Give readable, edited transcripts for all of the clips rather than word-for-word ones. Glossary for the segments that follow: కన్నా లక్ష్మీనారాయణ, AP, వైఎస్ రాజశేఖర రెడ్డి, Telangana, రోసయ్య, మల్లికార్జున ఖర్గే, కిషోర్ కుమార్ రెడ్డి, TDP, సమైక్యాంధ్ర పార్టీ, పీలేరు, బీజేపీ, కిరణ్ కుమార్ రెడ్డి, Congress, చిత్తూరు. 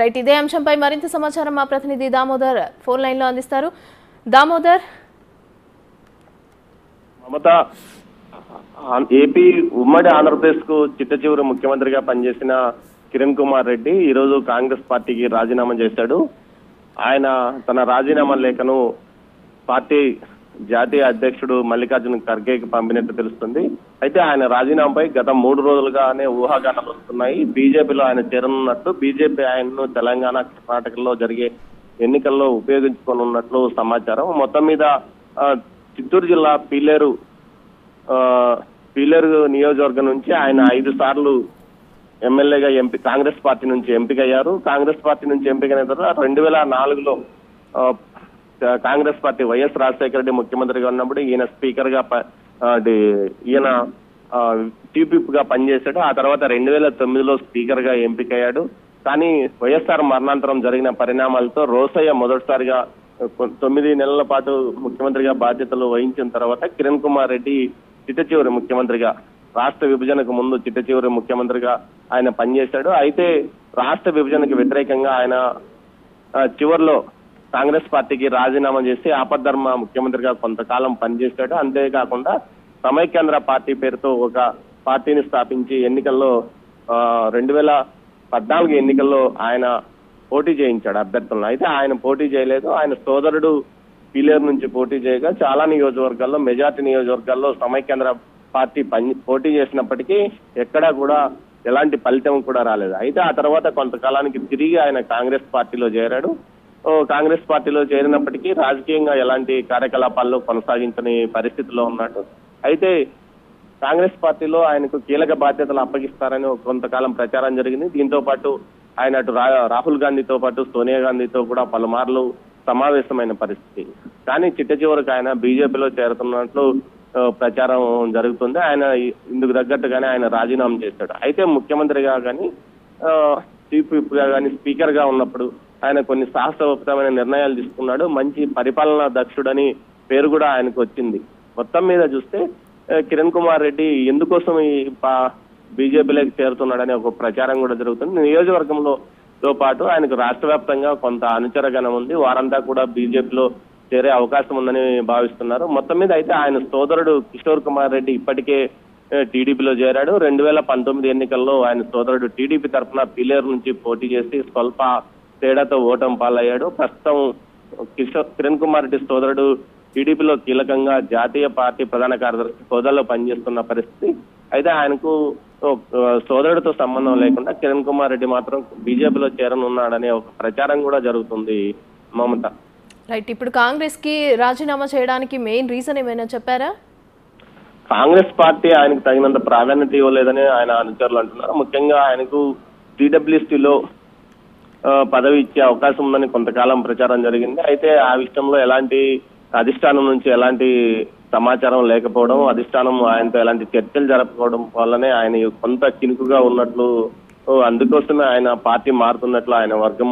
Right ఇదే అంశంపై మరింత సమాచారం మా ప్రతినిధి దామోదర్ ఫోన్ లైన్ లో అందిస్తారు. దామోదర్, మమత ఏపీ ఉమ్మడి ఆంధ్రప్రదేశ్ కు చిట్టచివరి ముఖ్యమంత్రిగా పనిచేసిన కిరణ్ కుమార్ రెడ్డి ఈ రోజు కాంగ్రెస్ పార్టీకి రాజీనామా చేశాడు. ఆయన తన రాజీనామా లేఖను పార్టీ జాతీయ అధ్యక్షుడు మల్లికార్జున ఖర్గేకి పంపినట్టు తెలుస్తుంది. అయితే ఆయన రాజీనామాపై గత 3 రోజులుగానే ఊహాగానాలు వస్తున్నాయి. బీజేపీలో ఆయన చేరనున్నట్టు, బీజేపీ ఆయనను తెలంగాణ కర్ణాటకలో జరిగే ఎన్నికల్లో ఉపయోగించుకోనున్నట్లు సమాచారం. మొత్తం మీద చిత్తూరు జిల్లా పీలేరు నియోజకవర్గం నుంచి ఆయన 5 సార్లు ఎమ్మెల్యేగా కాంగ్రెస్ పార్టీ నుంచి ఎంపికయ్యారు. కాంగ్రెస్ పార్టీ నుంచి ఎంపికైన తర్వాత 2004లో కాంగ్రెస్ పార్టీ వైఎస్ రాజశేఖర రెడ్డి ముఖ్యమంత్రిగా ఉన్నప్పుడు ఈయన స్పీకర్ గా ఈయన చీఫ్ విప్ గా పనిచేశాడు. ఆ తర్వాత 2009లో స్పీకర్ గా ఎంపికయ్యాడు. కానీ వైఎస్ఆర్ మరణాంతరం జరిగిన పరిణామాలతో రోసయ్య మొదటిసారిగా 9 నెలల పాటు ముఖ్యమంత్రిగా బాధ్యతలు వహించిన తర్వాత కిరణ్ కుమార్ రెడ్డి చిట్టచివరి ముఖ్యమంత్రిగా, రాష్ట్ర విభజనకు ముందు చిట్టచివరి ముఖ్యమంత్రిగా ఆయన పనిచేశాడు. అయితే రాష్ట్ర విభజనకు వ్యతిరేకంగా ఆయన చివరిలో కాంగ్రెస్ పార్టీకి రాజీనామా చేసి ఆపద్ధర్మ ముఖ్యమంత్రిగా కొంతకాలం పనిచేశాడు. అంతేకాకుండా సమైక్యాంధ్ర పార్టీ పేరుతో ఒక పార్టీని స్థాపించి ఎన్నికల్లో 2014 ఎన్నికల్లో ఆయన పోటీ చేయించాడు అభ్యర్థులను. అయితే ఆయన పోటీ చేయలేదు. ఆయన సోదరుడు పీలేరు నుంచి పోటీ చేయగా చాలా నియోజకవర్గాల్లో, మెజార్టీ నియోజకవర్గాల్లో సమైక్యాంధ్ర పార్టీ పోటీ చేసినప్పటికీ ఎక్కడా కూడా ఎలాంటి ఫలితం కూడా రాలేదు. అయితే ఆ తర్వాత కొంతకాలానికి తిరిగి ఆయన కాంగ్రెస్ పార్టీలో చేరాడు. కాంగ్రెస్ పార్టీలో చేరినప్పటికీ రాజకీయంగా ఎలాంటి కార్యకలాపాల్లో కొనసాగించని పరిస్థితిలో ఉన్నాడు. అయితే కాంగ్రెస్ పార్టీలో ఆయనకు కీలక బాధ్యతలు అప్పగిస్తారని కొంతకాలం ప్రచారం జరిగింది. దీంతో పాటు ఆయన అటు రాహుల్ గాంధీతో పాటు సోనియా గాంధీతో కూడా పలుమార్లు సమావేశమైన పరిస్థితి. కానీ చిట్టచివరికి ఆయన బీజేపీలో చేరుతున్నట్లు ప్రచారం జరుగుతుంది. ఆయన ఇందుకు తగ్గట్టుగానే ఆయన రాజీనామా చేశాడు. అయితే ముఖ్యమంత్రిగా కానీ చీఫ్ విప్గా కానీ స్పీకర్ గా ఉన్నప్పుడు ఆయన కొన్ని సాహసోపేతమైన నిర్ణయాలు తీసుకున్నాడు. మంచి పరిపాలనా దక్షుడని పేరు కూడా ఆయనకు వచ్చింది. మొత్తం మీద చూస్తే కిరణ్ కుమార్ రెడ్డి ఎందుకోసం ఈ బీజేపీలోకి చేరుతున్నాడనే ఒక ప్రచారం కూడా జరుగుతుంది. నియోజకవర్గంతో పాటు ఆయనకు రాష్ట్ర వ్యాప్తంగా కొంత అనుచరగణం ఉంది. వారంతా కూడా బీజేపీలో చేరే అవకాశం ఉందని భావిస్తున్నారు. మొత్తం మీద అయితే ఆయన సోదరుడు కిషోర్ కుమార్ రెడ్డి ఇప్పటికే టీడీపీలో చేరాడు. 2019 ఎన్నికల్లో ఆయన సోదరుడు టీడీపీ తరఫున పీలేరు నుంచి పోటీ చేసి స్వల్ప తేడాతో ఓటం పాలయ్యాడు. ప్రస్తుతం కిరణ్ కుమార్ రెడ్డి సోదరుడు టీడీపీలో కీలకంగా జాతీయ పార్టీ ప్రధాన కార్యదర్శి హోదాలో పనిచేస్తున్న పరిస్థితి. అయితే ఆయనకు సోదరుడితో సంబంధం లేకుండా కిరణ్ కుమార్ రెడ్డి మాత్రం బీజేపీలో చేరనున్నాడనే ఒక ప్రచారం కూడా జరుగుతుంది. మమత, రైట్, ఇప్పుడు కాంగ్రెస్ కి రాజీనామా చేయడానికి మెయిన్ రీజన్ ఏమైనా చెప్పారా? కాంగ్రెస్ పార్టీ ఆయనకు తగినంత ప్రాధాన్యత ఇవ్వలేదని ఆయన అనుచరులు అంటున్నారు. ముఖ్యంగా ఆయనకు టీడబ్ల్యూసీలో పదవి ఇచ్చే అవకాశం ఉందని కొంతకాలం ప్రచారం జరిగింది. అయితే ఆ విషయంలో ఎలాంటి అధిష్టానం నుంచి ఎలాంటి సమాచారం లేకపోవడం, అధిష్టానం ఆయనతో ఎలాంటి చర్చలు జరపకపోవడం వల్లనే ఆయన కొంత కినుకుగా ఉన్నట్లు, అందుకోసమే ఆయన పార్టీ మారుతున్నట్లు ఆయన వర్గం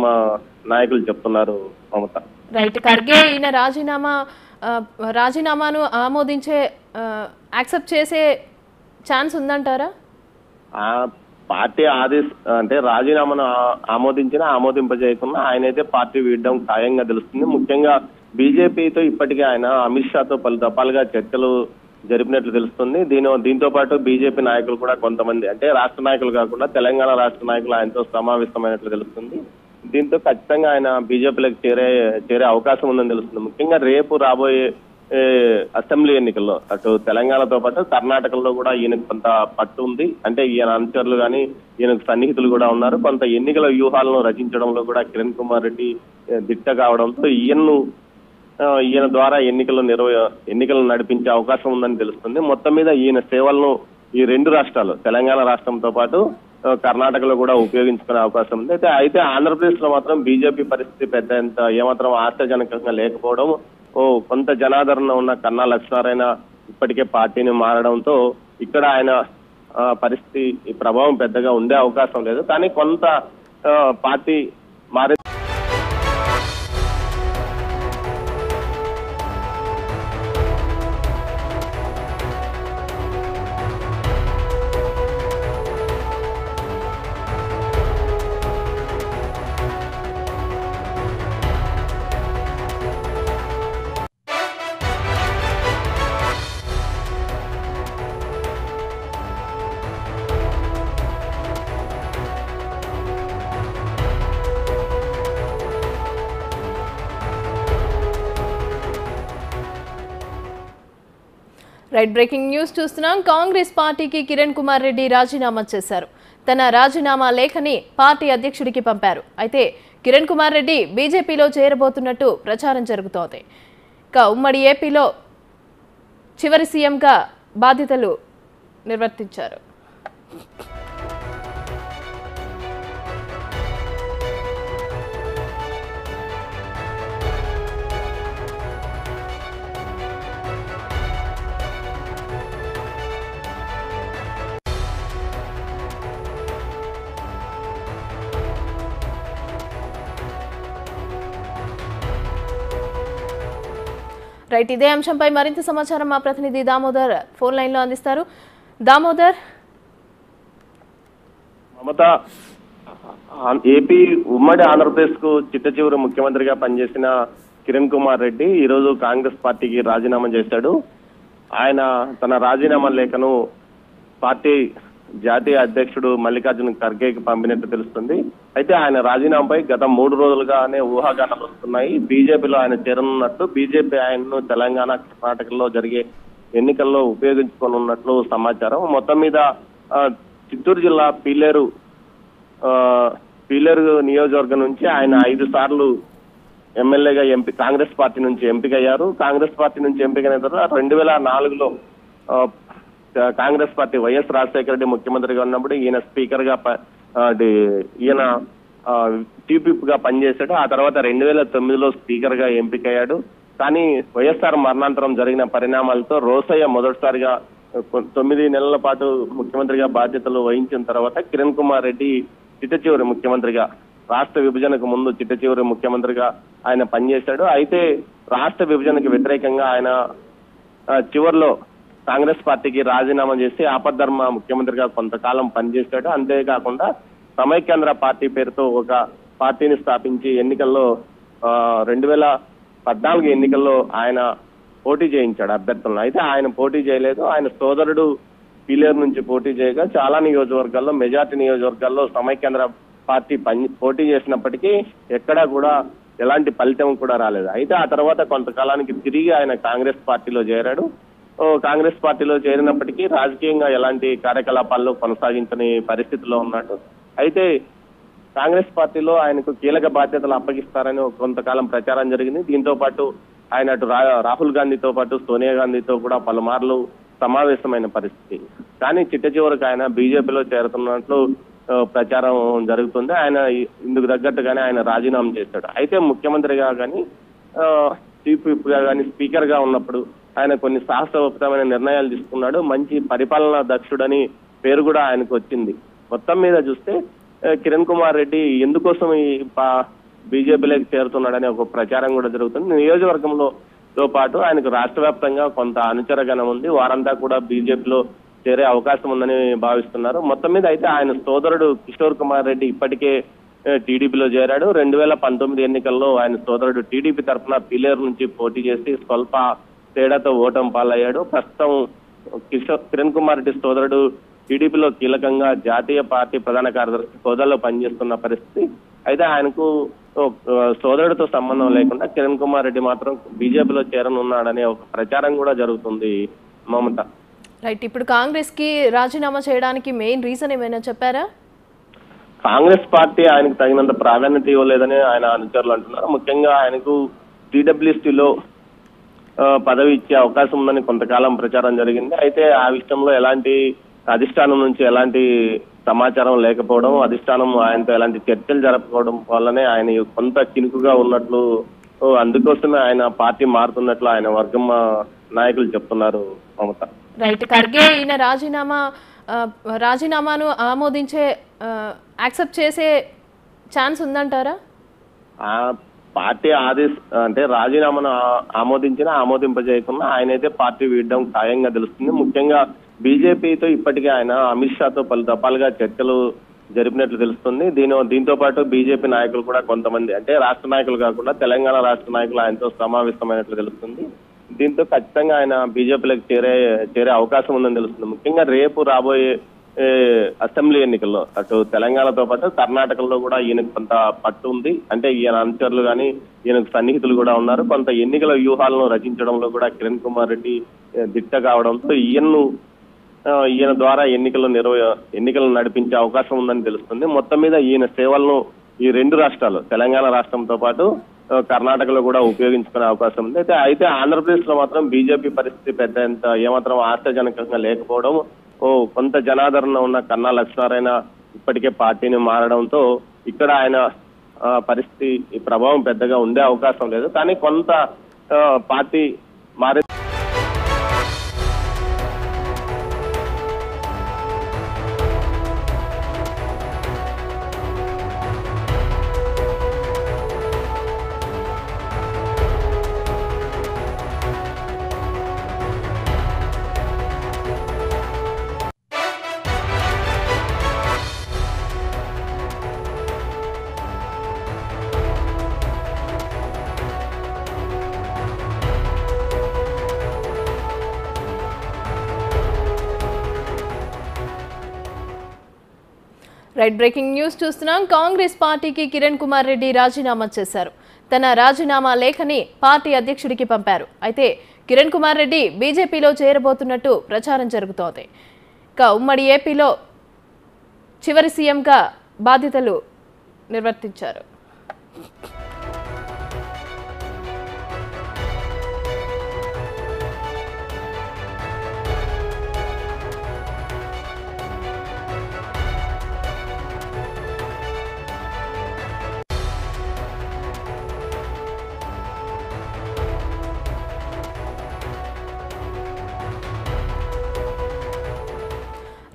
నాయకులు చెప్తున్నారు. మమత, రైట్, ఖర్గే ఈయన రాజీనామాను ఆమోదించే యాక్సెప్ట్ చేసే ఛాన్స్ ఉందంటారా? పార్టీ అంటే రాజీనామాను ఆమోదించినా ఆమోదింపజేయకుండా ఆయనైతే పార్టీ వీడడం ఖాయంగా తెలుస్తుంది. ముఖ్యంగా బీజేపీతో ఇప్పటికే ఆయన అమిత్ షాతో పలు దఫాలుగా చర్చలు జరిపినట్లు తెలుస్తుంది. దీంతో పాటు బీజేపీ నాయకులు కూడా కొంతమంది, అంటే రాష్ట్ర నాయకులు కాకుండా తెలంగాణ రాష్ట్ర నాయకులు ఆయనతో సమావేశమైనట్లు తెలుస్తుంది. దీంతో ఖచ్చితంగా ఆయన బీజేపీలకు చేరే అవకాశం ఉందని తెలుస్తుంది. ముఖ్యంగా రేపు రాబోయే అసెంబ్లీ ఎన్నికల్లో అటు తెలంగాణతో పాటు కర్ణాటకలో కూడా ఈయనకు కొంత పట్టు ఉంది. అంటే ఈయన అనుచరులు కానీ ఈయనకు సన్నిహితులు కూడా ఉన్నారు. కొంత ఎన్నికల వ్యూహాలను రచించడంలో కూడా కిరణ్ కుమార్ రెడ్డి దిట్ట కావడంతో ఈయన ద్వారా ఎన్నికలను నడిపించే అవకాశం ఉందని తెలుస్తుంది. మొత్తం మీద ఈయన సేవలను ఈ 2 రాష్ట్రాలు, తెలంగాణ రాష్ట్రంతో పాటు కర్ణాటకలో కూడా ఉపయోగించుకునే అవకాశం ఉంది. అయితే ఆంధ్రప్రదేశ్ లో మాత్రం బీజేపీ పరిస్థితి పెద్దంత ఏమాత్రం ఆశాజనకంగా లేకపోవడం, కొంత జనాదరణ ఉన్న కన్నా లక్ష్మీనారాయణ ఇప్పటికే పార్టీని మారడంతో ఇక్కడ ఆయన పరిస్థితి ప్రభావం పెద్దగా ఉండే అవకాశం లేదు. కానీ కొంత పార్టీ మారే రైట్ బ్రేకింగ్ న్యూస్ చూస్తున్నాం. కాంగ్రెస్ పార్టీకి కిరణ్ కుమార్ రెడ్డి రాజీనామా చేశారు. తన రాజీనామా లేఖని పార్టీ అధ్యక్షుడికి పంపారు. అయితే కిరణ్ కుమార్ రెడ్డి బీజేపీలో చేరబోతున్నట్టు ప్రచారం జరుగుతోంది. ఇక ఉమ్మడి ఏపీలో చివరి సీఎంగా బాధ్యతలు నిర్వర్తించారు. రైట్, ఇదే అంశంపై మరింత సమాచారం మా ప్రతినిధి దామోదర్ ఫోన్ లైన్ లో అందిస్తారు. దామోదర్, మమత ఏపీ ఉమ్మడి ఆంధ్రప్రదేశ్ కు చిట్ట చివరి ముఖ్యమంత్రిగా పనిచేసిన కిరణ్ కుమార్ రెడ్డి ఈరోజు కాంగ్రెస్ పార్టీకి రాజీనామా చేశాడు. ఆయన తన రాజీనామా లేఖను పార్టీ జాతీయ అధ్యక్షుడు మల్లికార్జున ఖర్గేకి పంపినట్టు తెలుస్తుంది. అయితే ఆయన రాజీనామాపై గత 3 రోజులుగానే ఊహాగానాలు వస్తున్నాయి. బీజేపీలో ఆయన చేరనున్నట్టు, బీజేపీ ఆయనను తెలంగాణ కర్ణాటకలో జరిగే ఎన్నికల్లో ఉపయోగించుకోనున్నట్లు సమాచారం. మొత్తం మీద చిత్తూరు జిల్లా పీలేరు నియోజకవర్గం నుంచి ఆయన 5 సార్లు ఎమ్మెల్యేగా కాంగ్రెస్ పార్టీ నుంచి ఎంపికయ్యారు. కాంగ్రెస్ పార్టీ నుంచి ఎంపికైన తర్వాత 2004లో కాంగ్రెస్ పార్టీ వైఎస్ రాజశేఖర రెడ్డి ముఖ్యమంత్రిగా ఉన్నప్పుడు ఈయన స్పీకర్ గా ఈయన టీపీపీ గా పనిచేశాడు. ఆ తర్వాత 2009లో స్పీకర్ గా ఎంపికయ్యాడు. కానీ వైఎస్ఆర్ మరణాంతరం జరిగిన పరిణామాలతో రోసయ్య మొదటిసారిగా 9 నెలల పాటు ముఖ్యమంత్రిగా బాధ్యతలు వహించిన తర్వాత కిరణ్ కుమార్ రెడ్డి చిట్టచివరి ముఖ్యమంత్రిగా, రాష్ట్ర విభజనకు ముందు చిట్టచివరి ముఖ్యమంత్రిగా ఆయన పనిచేశాడు. అయితే రాష్ట్ర విభజనకు వ్యతిరేకంగా ఆయన చివరిలో కాంగ్రెస్ పార్టీకి రాజీనామా చేసి ఆపద్ధర్మ ముఖ్యమంత్రిగా కొంతకాలం పనిచేశాడు. అంతేకాకుండా సమైక్యాంధ్ర పార్టీ పేరుతో ఒక పార్టీని స్థాపించి ఎన్నికల్లో 2014 ఎన్నికల్లో ఆయన పోటీ చేయించాడు అభ్యర్థులను. అయితే ఆయన పోటీ చేయలేదు. ఆయన సోదరుడు పీలేరు నుంచి పోటీ చేయగా చాలా నియోజకవర్గాల్లో, మెజార్టీ నియోజకవర్గాల్లో సమైక్యాంధ్ర పార్టీ పోటీ చేసినప్పటికీ ఎక్కడా కూడా ఎలాంటి ఫలితం కూడా రాలేదు. అయితే ఆ తర్వాత కొంతకాలానికి తిరిగి ఆయన కాంగ్రెస్ పార్టీలో చేరాడు. కాంగ్రెస్ పార్టీలో చేరినప్పటికీ రాజకీయంగా ఎలాంటి కార్యకలాపాల్లో కొనసాగించని పరిస్థితిలో ఉన్నాడు. అయితే కాంగ్రెస్ పార్టీలో ఆయనకు కీలక బాధ్యతలు అప్పగిస్తారని కొంతకాలం ప్రచారం జరిగింది. దీంతో పాటు ఆయన అటు రాహుల్ గాంధీతో పాటు సోనియా గాంధీతో కూడా పలుమార్లు సమావేశమైన పరిస్థితి. కానీ చిట్ట చివరికి ఆయన బీజేపీలో చేరుతున్నట్లు ప్రచారం జరుగుతుంది. ఆయన ఇందుకు తగ్గట్టుగానే ఆయన రాజీనామా చేశాడు. అయితే ముఖ్యమంత్రిగా కానీ చీఫ్ విప్గా కానీ స్పీకర్ గా ఉన్నప్పుడు ఆయన కొన్ని సాహసోపేతమైన నిర్ణయాలు తీసుకున్నాడు. మంచి పరిపాలనా దక్షుడని పేరు కూడా ఆయనకు వచ్చింది. మొత్తం మీద చూస్తే కిరణ్ కుమార్ రెడ్డి ఎందుకోసం ఈ బీజేపీలోకి చేరుతున్నాడనే ఒక ప్రచారం కూడా జరుగుతుంది. నియోజకవర్గంతో పాటు ఆయనకు రాష్ట్ర వ్యాప్తంగా కొంత అనుచరగణం ఉంది. వారంతా కూడా బీజేపీలో చేరే అవకాశం ఉందని భావిస్తున్నారు. మొత్తం మీద అయితే ఆయన సోదరుడు కిషోర్ కుమార్ రెడ్డి ఇప్పటికే టీడీపీలో చేరాడు. 2019 ఎన్నికల్లో ఆయన సోదరుడు టీడీపీ తరఫున పీలేరు నుంచి పోటీ చేసి స్వల్ప తేడాతో ఓటం పాలయ్యాడు. ప్రస్తుతం కిరణ్ కుమార్ రెడ్డి సోదరుడు టీడీపీలో కీలకంగా జాతీయ పార్టీ ప్రధాన కార్యదర్శి హోదాలో పనిచేస్తున్న పరిస్థితి. అయితే ఆయనకు సోదరుడితో సంబంధం లేకుండా కిరణ్ కుమార్ రెడ్డి మాత్రం బీజేపీలో చేరనున్నాడనే ఒక ప్రచారం కూడా జరుగుతుంది. మమత, రైట్, ఇప్పుడు కాంగ్రెస్ కి రాజీనామా చేయడానికి మెయిన్ రీజన్ ఏమైనా చెప్పారా? కాంగ్రెస్ పార్టీ ఆయనకు తగినంత ప్రాధాన్యత ఇవ్వలేదని ఆయన అనుచరులు అంటున్నారు. ముఖ్యంగా ఆయనకు టీడబ్ల్యూసీలో పదవి ఇచ్చే అవకాశం ఉందని కొంతకాలం ప్రచారం జరిగింది. అయితే ఆ విషయంలో ఎలాంటి అధిష్టానం నుంచి ఎలాంటి సమాచారం లేకపోవడం, అధిష్టానం ఆయనతో ఎలాంటి చర్చలు జరపకపోవడం వల్లనే ఆయన కొంత చినుకుగా ఉన్నట్లు, అందుకోసమే ఆయన పార్టీ మారుతున్నట్లు ఆయన వర్గం నాయకులు చెప్తున్నారు. మమత, రైట్, ఖర్గే ఈయన రాజీనామాను ఆమోదించే యాక్సెప్ట్ చేసే ఛాన్స్ ఉందంటారా? పార్టీ అంటే రాజీనామాను ఆమోదించినా ఆమోదింపజేయకుండా ఆయనైతే పార్టీ వీడడం ఖాయంగా తెలుస్తుంది. ముఖ్యంగా బీజేపీతో ఇప్పటికే ఆయన అమిత్ షాతో పలు దఫాలుగా చర్చలు జరిపినట్లు తెలుస్తుంది. దీంతో పాటు బీజేపీ నాయకులు కూడా కొంతమంది, అంటే రాష్ట్ర నాయకులు కాకుండా తెలంగాణ రాష్ట్ర నాయకులు ఆయనతో సమావేశమైనట్లు తెలుస్తుంది. దీంతో ఖచ్చితంగా ఆయన బీజేపీలకు చేరే అవకాశం ఉందని తెలుస్తుంది. ముఖ్యంగా రేపు రాబోయే అసెంబ్లీ ఎన్నికల్లో అటు తెలంగాణతో పాటు కర్ణాటకలో కూడా ఈయనకు కొంత పట్టు ఉంది. అంటే ఈయన అనుచరులు కానీ ఈయనకు సన్నిహితులు కూడా ఉన్నారు. కొంత ఎన్నికల వ్యూహాలను రచించడంలో కూడా కిరణ్ కుమార్ రెడ్డి దిట్ట కావడంతో ఈయన్ను ఈయన ద్వారా ఎన్నికలు నడిపించే అవకాశం ఉందని తెలుస్తుంది. మొత్తం మీద ఈయన సేవలను ఈ రెండు రాష్ట్రాలు తెలంగాణ రాష్ట్రంతో పాటు కర్ణాటకలో కూడా ఉపయోగించుకునే అవకాశం ఉంది. అయితే ఆంధ్రప్రదేశ్ లో మాత్రం బీజేపీ పరిస్థితి పెద్దంత ఏమాత్రం ఆశాజనకంగా లేకపోవడం, కొంత జనాదరణ ఉన్న కన్నా లక్ష్మీనారాయణ ఇప్పటికే పార్టీని మారడంతో ఇక్కడ ఆయన పరిస్థితి ప్రభావం పెద్దగా ఉండే అవకాశం లేదు. కానీ కొంత పార్టీ మారే రైట్. బ్రేకింగ్ న్యూస్ చూస్తున్నాం. కాంగ్రెస్ పార్టీకి కిరణ్ కుమార్ రెడ్డి రాజీనామా చేశారు. తన రాజీనామా లేఖని పార్టీ అధ్యక్షుడికి పంపారు. అయితే కిరణ్ కుమార్ రెడ్డి బీజేపీలో చేరబోతున్నట్టు ప్రచారం జరుగుతోంది. ఇక ఉమ్మడి ఏపీలో చివరి సీఎంగా బాధ్యతలు నిర్వర్తించారు.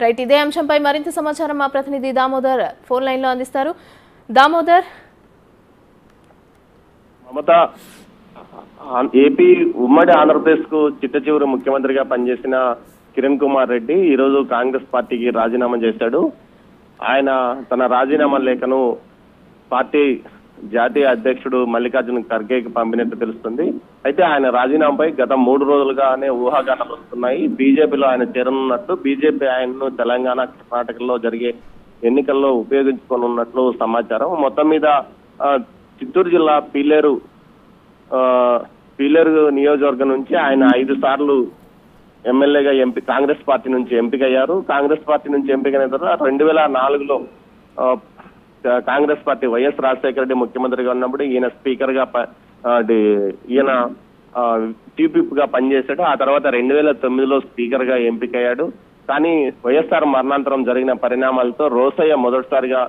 రైట్, ఇదే అంశంపై మరింత సమాచారం మా ప్రతినిధి దామోదర్ ఫోన్ లైన్ లో అందిస్తారు. దామోదర్, మమత ఏపీ ఉమ్మడి ఆంధ్రప్రదేశ్ కు చిట్ట చివరి ముఖ్యమంత్రిగా పనిచేసిన కిరణ్ కుమార్ రెడ్డి ఈరోజు కాంగ్రెస్ పార్టీకి రాజీనామా చేశాడు. ఆయన తన రాజీనామా లేఖను పార్టీ జాతీయ అధ్యక్షుడు మల్లికార్జున్ ఖర్గేకి పంపినట్టు తెలుస్తుంది. అయితే ఆయన రాజీనామాపై గత 3 రోజులుగానే ఊహాగానాలు వస్తున్నాయి. బీజేపీలో ఆయన చేరనున్నట్లు, బీజేపీ ఆయనను తెలంగాణ కర్ణాటకలో జరిగే ఎన్నికల్లో ఉపయోగించుకోనున్నట్లు సమాచారం. మొత్తం మీద చిత్తూరు జిల్లా పీలేరు నియోజకవర్గం నుంచి ఆయన 5 సార్లు ఎమ్మెల్యేగా కాంగ్రెస్ పార్టీ నుంచి ఎంపికయ్యారు. కాంగ్రెస్ పార్టీ నుంచి ఎంపికైన తర్వాత 2004లో కాంగ్రెస్ పార్టీ వైఎస్ రాజశేఖర రెడ్డి ముఖ్యమంత్రిగా ఉన్నప్పుడు ఈయన స్పీకర్ గా ఈయన చీఫ్ విప్ గా పనిచేశాడు. ఆ తర్వాత 2009లో స్పీకర్ గా ఎంపికయ్యాడు. కానీ వైఎస్ఆర్ మరణాంతరం జరిగిన పరిణామాలతో రోసయ్య మొదటిసారిగా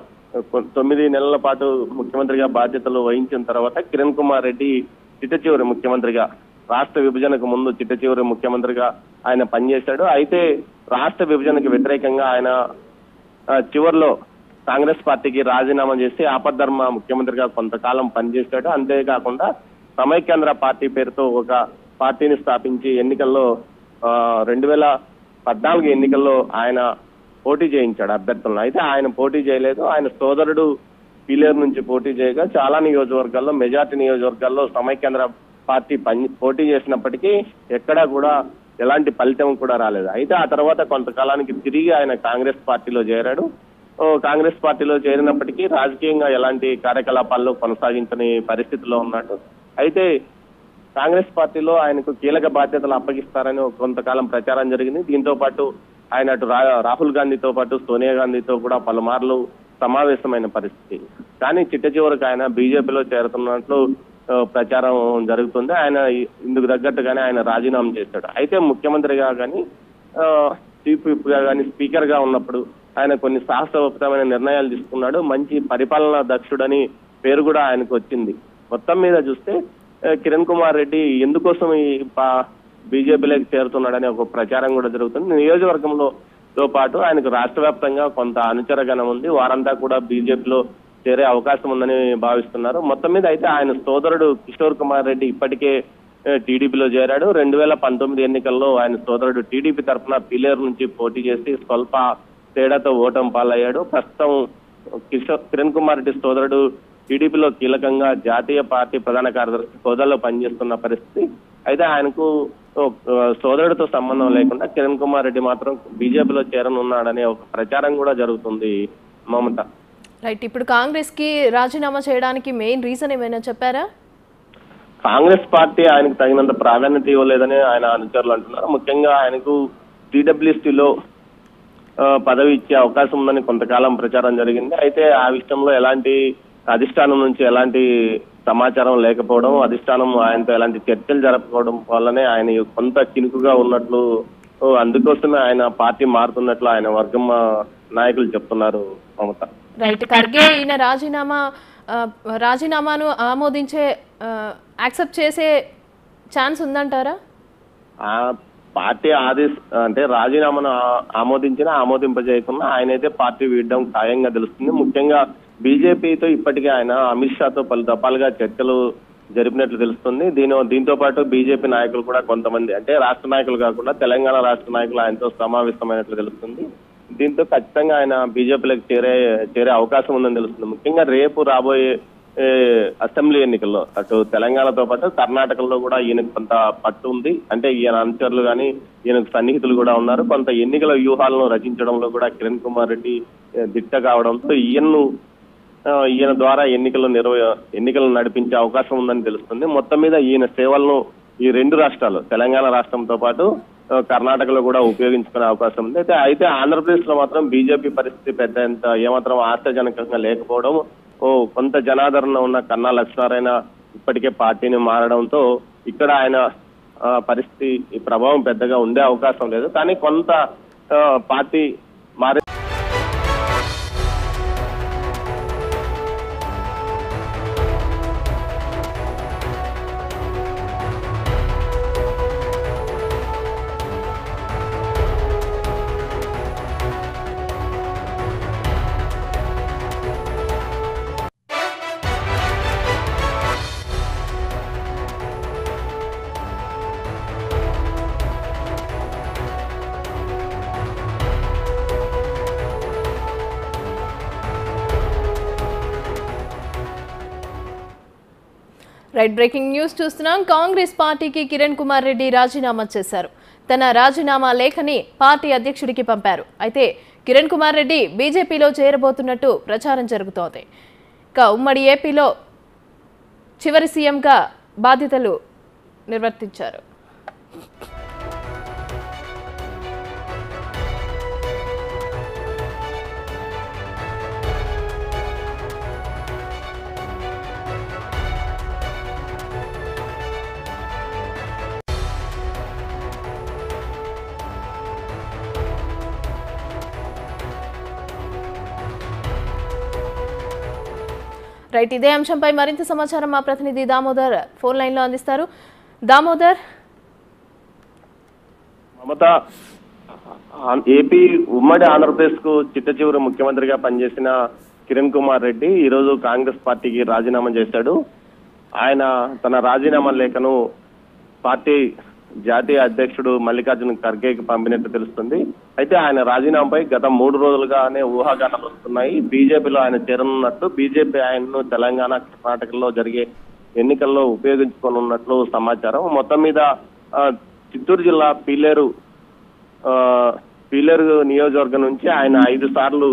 9 నెలల పాటు ముఖ్యమంత్రిగా బాధ్యతలు వహించిన తర్వాత కిరణ్ కుమార్ రెడ్డి చిట్ట చివరి ముఖ్యమంత్రిగా, రాష్ట్ర విభజనకు ముందు చిట్ట చివరి ముఖ్యమంత్రిగా ఆయన పనిచేశాడు. అయితే రాష్ట్ర విభజనకు వ్యతిరేకంగా ఆయన చివరిలో కాంగ్రెస్ పార్టీకి రాజీనామా చేసి ఆపద్ధర్మ ముఖ్యమంత్రిగా కొంతకాలం పనిచేశాడు. అంతేకాకుండా సమైక్యాంధ్ర పార్టీ పేరుతో ఒక పార్టీని స్థాపించి ఎన్నికల్లో 2014 ఎన్నికల్లో ఆయన పోటీ చేయించాడు అభ్యర్థులను. అయితే ఆయన పోటీ చేయలేదు. ఆయన సోదరుడు పీలేరు నుంచి పోటీ చేయగా చాలా నియోజకవర్గాల్లో, మెజార్టీ నియోజకవర్గాల్లో సమైక్యాంధ్ర పార్టీ పోటీ చేసినప్పటికీ ఎక్కడా కూడా ఎలాంటి ఫలితం కూడా రాలేదు. అయితే ఆ తర్వాత కొంతకాలానికి తిరిగి ఆయన కాంగ్రెస్ పార్టీలో చేరాడు. కాంగ్రెస్ పార్టీలో చేరినప్పటికీ రాజకీయంగా ఎలాంటి కార్యకలాపాల్లో కొనసాగించని పరిస్థితిలో ఉన్నాడు. అయితే కాంగ్రెస్ పార్టీలో ఆయనకు కీలక బాధ్యతలు అప్పగిస్తారని కొంతకాలం ప్రచారం జరిగింది. దీంతో పాటు ఆయన అటు రాహుల్ గాంధీతో పాటు సోనియా గాంధీతో కూడా పలుమార్లు సమావేశమైన పరిస్థితి. కానీ చిట్ట చివరికి ఆయన బీజేపీలో చేరుతున్నట్లు ప్రచారం జరుగుతుంది. ఆయన ఇందుకు తగ్గట్టుగానే ఆయన రాజీనామా చేశాడు. అయితే ముఖ్యమంత్రిగా కానీ చీఫ్ విప్ గా కానీ స్పీకర్ గా ఉన్నప్పుడు ఆయన కొన్ని సాహసోపేతమైన నిర్ణయాలు తీసుకున్నాడు. మంచి పరిపాలనా దక్షుడని పేరు కూడా ఆయనకు వచ్చింది. మొత్తం మీద చూస్తే కిరణ్ కుమార్ రెడ్డి ఎందుకోసం ఈ బీజేపీలోకి చేరుతున్నాడనే ఒక ప్రచారం కూడా జరుగుతుంది. నియోజకవర్గంతో పాటు ఆయనకు రాష్ట్ర వ్యాప్తంగా కొంత అనుచరగణం ఉంది. వారంతా కూడా బీజేపీలో చేరే అవకాశం ఉందని భావిస్తున్నారు. మొత్తం మీద అయితే ఆయన సోదరుడు కిషోర్ కుమార్ రెడ్డి ఇప్పటికే టీడీపీలో చేరాడు. 2019 ఎన్నికల్లో ఆయన సోదరుడు టీడీపీ తరఫున పీలేరు నుంచి పోటీ చేసి స్వల్ప తేడాతో ఓటం పాలయ్యాడు. ప్రస్తుతం కిరణ్ కుమార్ రెడ్డి సోదరుడు టీడీపీలో కీలకంగా జాతీయ పార్టీ ప్రధాన కార్యదర్శి హోదాలో పనిచేస్తున్న పరిస్థితి. అయితే ఆయనకు సోదరుడితో సంబంధం లేకుండా కిరణ్ కుమార్ రెడ్డి మాత్రం బీజేపీలో చేరనున్నాడనే ఒక ప్రచారం కూడా జరుగుతుంది మమత. రైట్, ఇప్పుడు కాంగ్రెస్ కి రాజీనామా చేయడానికి మెయిన్ రీజన్ ఏమైనా చెప్పారా? కాంగ్రెస్ పార్టీ ఆయనకు తగినంత ప్రాధాన్యత ఇవ్వలేదని ఆయన అనుచరులు అంటున్నారు. ముఖ్యంగా ఆయనకు టీడబ్ల్యూసీలో పదవి ఇచ్చే అవకాశం ఉందని కొంతకాలం ప్రచారం జరిగింది. అయితే ఆ విషయంలో ఎలాంటి అధిష్టానం నుంచి ఎలాంటి సమాచారం లేకపోవడం, అధిష్టానం ఆయనతో ఎలాంటి చర్చలు జరపకపోవడం వల్లనే ఆయన కొంత చినుకుగా ఉన్నట్లు, అందుకోసమే ఆయన పార్టీ మారుతున్నట్లు ఆయన వర్గం నాయకులు చెప్తున్నారు. మమత రైట్ ఖర్గే ఈయన రాజీనామాను ఆమోదించే యాక్సెప్ట్ చేసే ఛాన్స్ ఉందంటారా? పార్టీ అంటే రాజీనామాను ఆమోదించినా ఆమోదింపజేయకుండా ఆయనైతే పార్టీ వీడడం ఖాయంగా తెలుస్తుంది. ముఖ్యంగా బీజేపీతో ఇప్పటికే ఆయన అమిత్ షాతో పలు దఫాలుగా చర్చలు జరిపినట్లు తెలుస్తుంది. దీంతో పాటు బీజేపీ నాయకులు కూడా కొంతమంది, అంటే రాష్ట్ర నాయకులు కాకుండా తెలంగాణ రాష్ట్ర నాయకులు ఆయనతో సమావేశమైనట్లు తెలుస్తుంది. దీంతో ఖచ్చితంగా ఆయన బీజేపీలకు చేరే అవకాశం ఉందని తెలుస్తుంది. ముఖ్యంగా రేపు రాబోయే అసెంబ్లీ ఎన్నికల్లో అటు తెలంగాణతో పాటు కర్ణాటకలో కూడా ఈయనకు కొంత పట్టు ఉంది. అంటే ఈయన అనుచరులు కానీ ఈయనకు సన్నిహితులు కూడా ఉన్నారు. కొంత ఎన్నికల వ్యూహాలను రచించడంలో కూడా కిరణ్ కుమార్ రెడ్డి దిట్ట కావడంతో ఈయన ద్వారా ఎన్నికలను నడిపించే అవకాశం ఉందని తెలుస్తుంది. మొత్తం మీద ఈయన సేవలను ఈ రెండు రాష్ట్రాలు, తెలంగాణ రాష్ట్రంతో పాటు కర్ణాటకలో కూడా ఉపయోగించుకునే అవకాశం ఉంది. అయితే ఆంధ్రప్రదేశ్ లో మాత్రం బీజేపీ పరిస్థితి పెద్దంత ఏమాత్రం ఆశాజనకంగా లేకపోవడం, కొంత జనాదరణ ఉన్న కన్నా లక్ష్మీనారాయణ ఇప్పటికే పార్టీని మారడంతో ఇక్కడ ఆయన పరిస్థితి ప్రభావం పెద్దగా ఉండే అవకాశం లేదు. కానీ కొంత పార్టీ మారే రైట్ బ్రేకింగ్ న్యూస్ చూస్తున్నాం. కాంగ్రెస్ పార్టీకి కిరణ్ కుమార్ రెడ్డి రాజీనామా చేశారు. తన రాజీనామా లేఖని పార్టీ అధ్యక్షుడికి పంపారు. అయితే కిరణ్ కుమార్ రెడ్డి బీజేపీలో చేరబోతున్నట్టు ప్రచారం జరుగుతోంది. ఇక ఉమ్మడి ఏపీలో చివరి సీఎంగా బాధ్యతలు నిర్వర్తించారు. రైట్, ఇదే అంశంపై మరింత సమాచారం మా ప్రతినిధి దామోదర్ ఫోన్ లైన్ లో అందిస్తారు. దామోదర్, మమత ఏపీ ఉమ్మడి ఆంధ్రప్రదేశ్ కు చిట్ట చివరి ముఖ్యమంత్రిగా పనిచేసిన కిరణ్ కుమార్ రెడ్డి ఈరోజు కాంగ్రెస్ పార్టీకి రాజీనామా చేశాడు. ఆయన తన రాజీనామా లేఖను పార్టీ జాతీయ అధ్యక్షుడు మల్లికార్జున్ ఖర్గేకి పంపినట్టు తెలుస్తుంది. అయితే ఆయన రాజీనామాపై గత 3 రోజులుగానే ఊహాగానాలు వస్తున్నాయి. బీజేపీలో ఆయన చేరనున్నట్టు, బీజేపీ ఆయనను తెలంగాణ కర్ణాటకలో జరిగే ఎన్నికల్లో ఉపయోగించుకోనున్నట్లు సమాచారం. మొత్తం మీద చిత్తూరు జిల్లా పీలేరు నియోజకవర్గం నుంచి ఆయన 5 సార్లు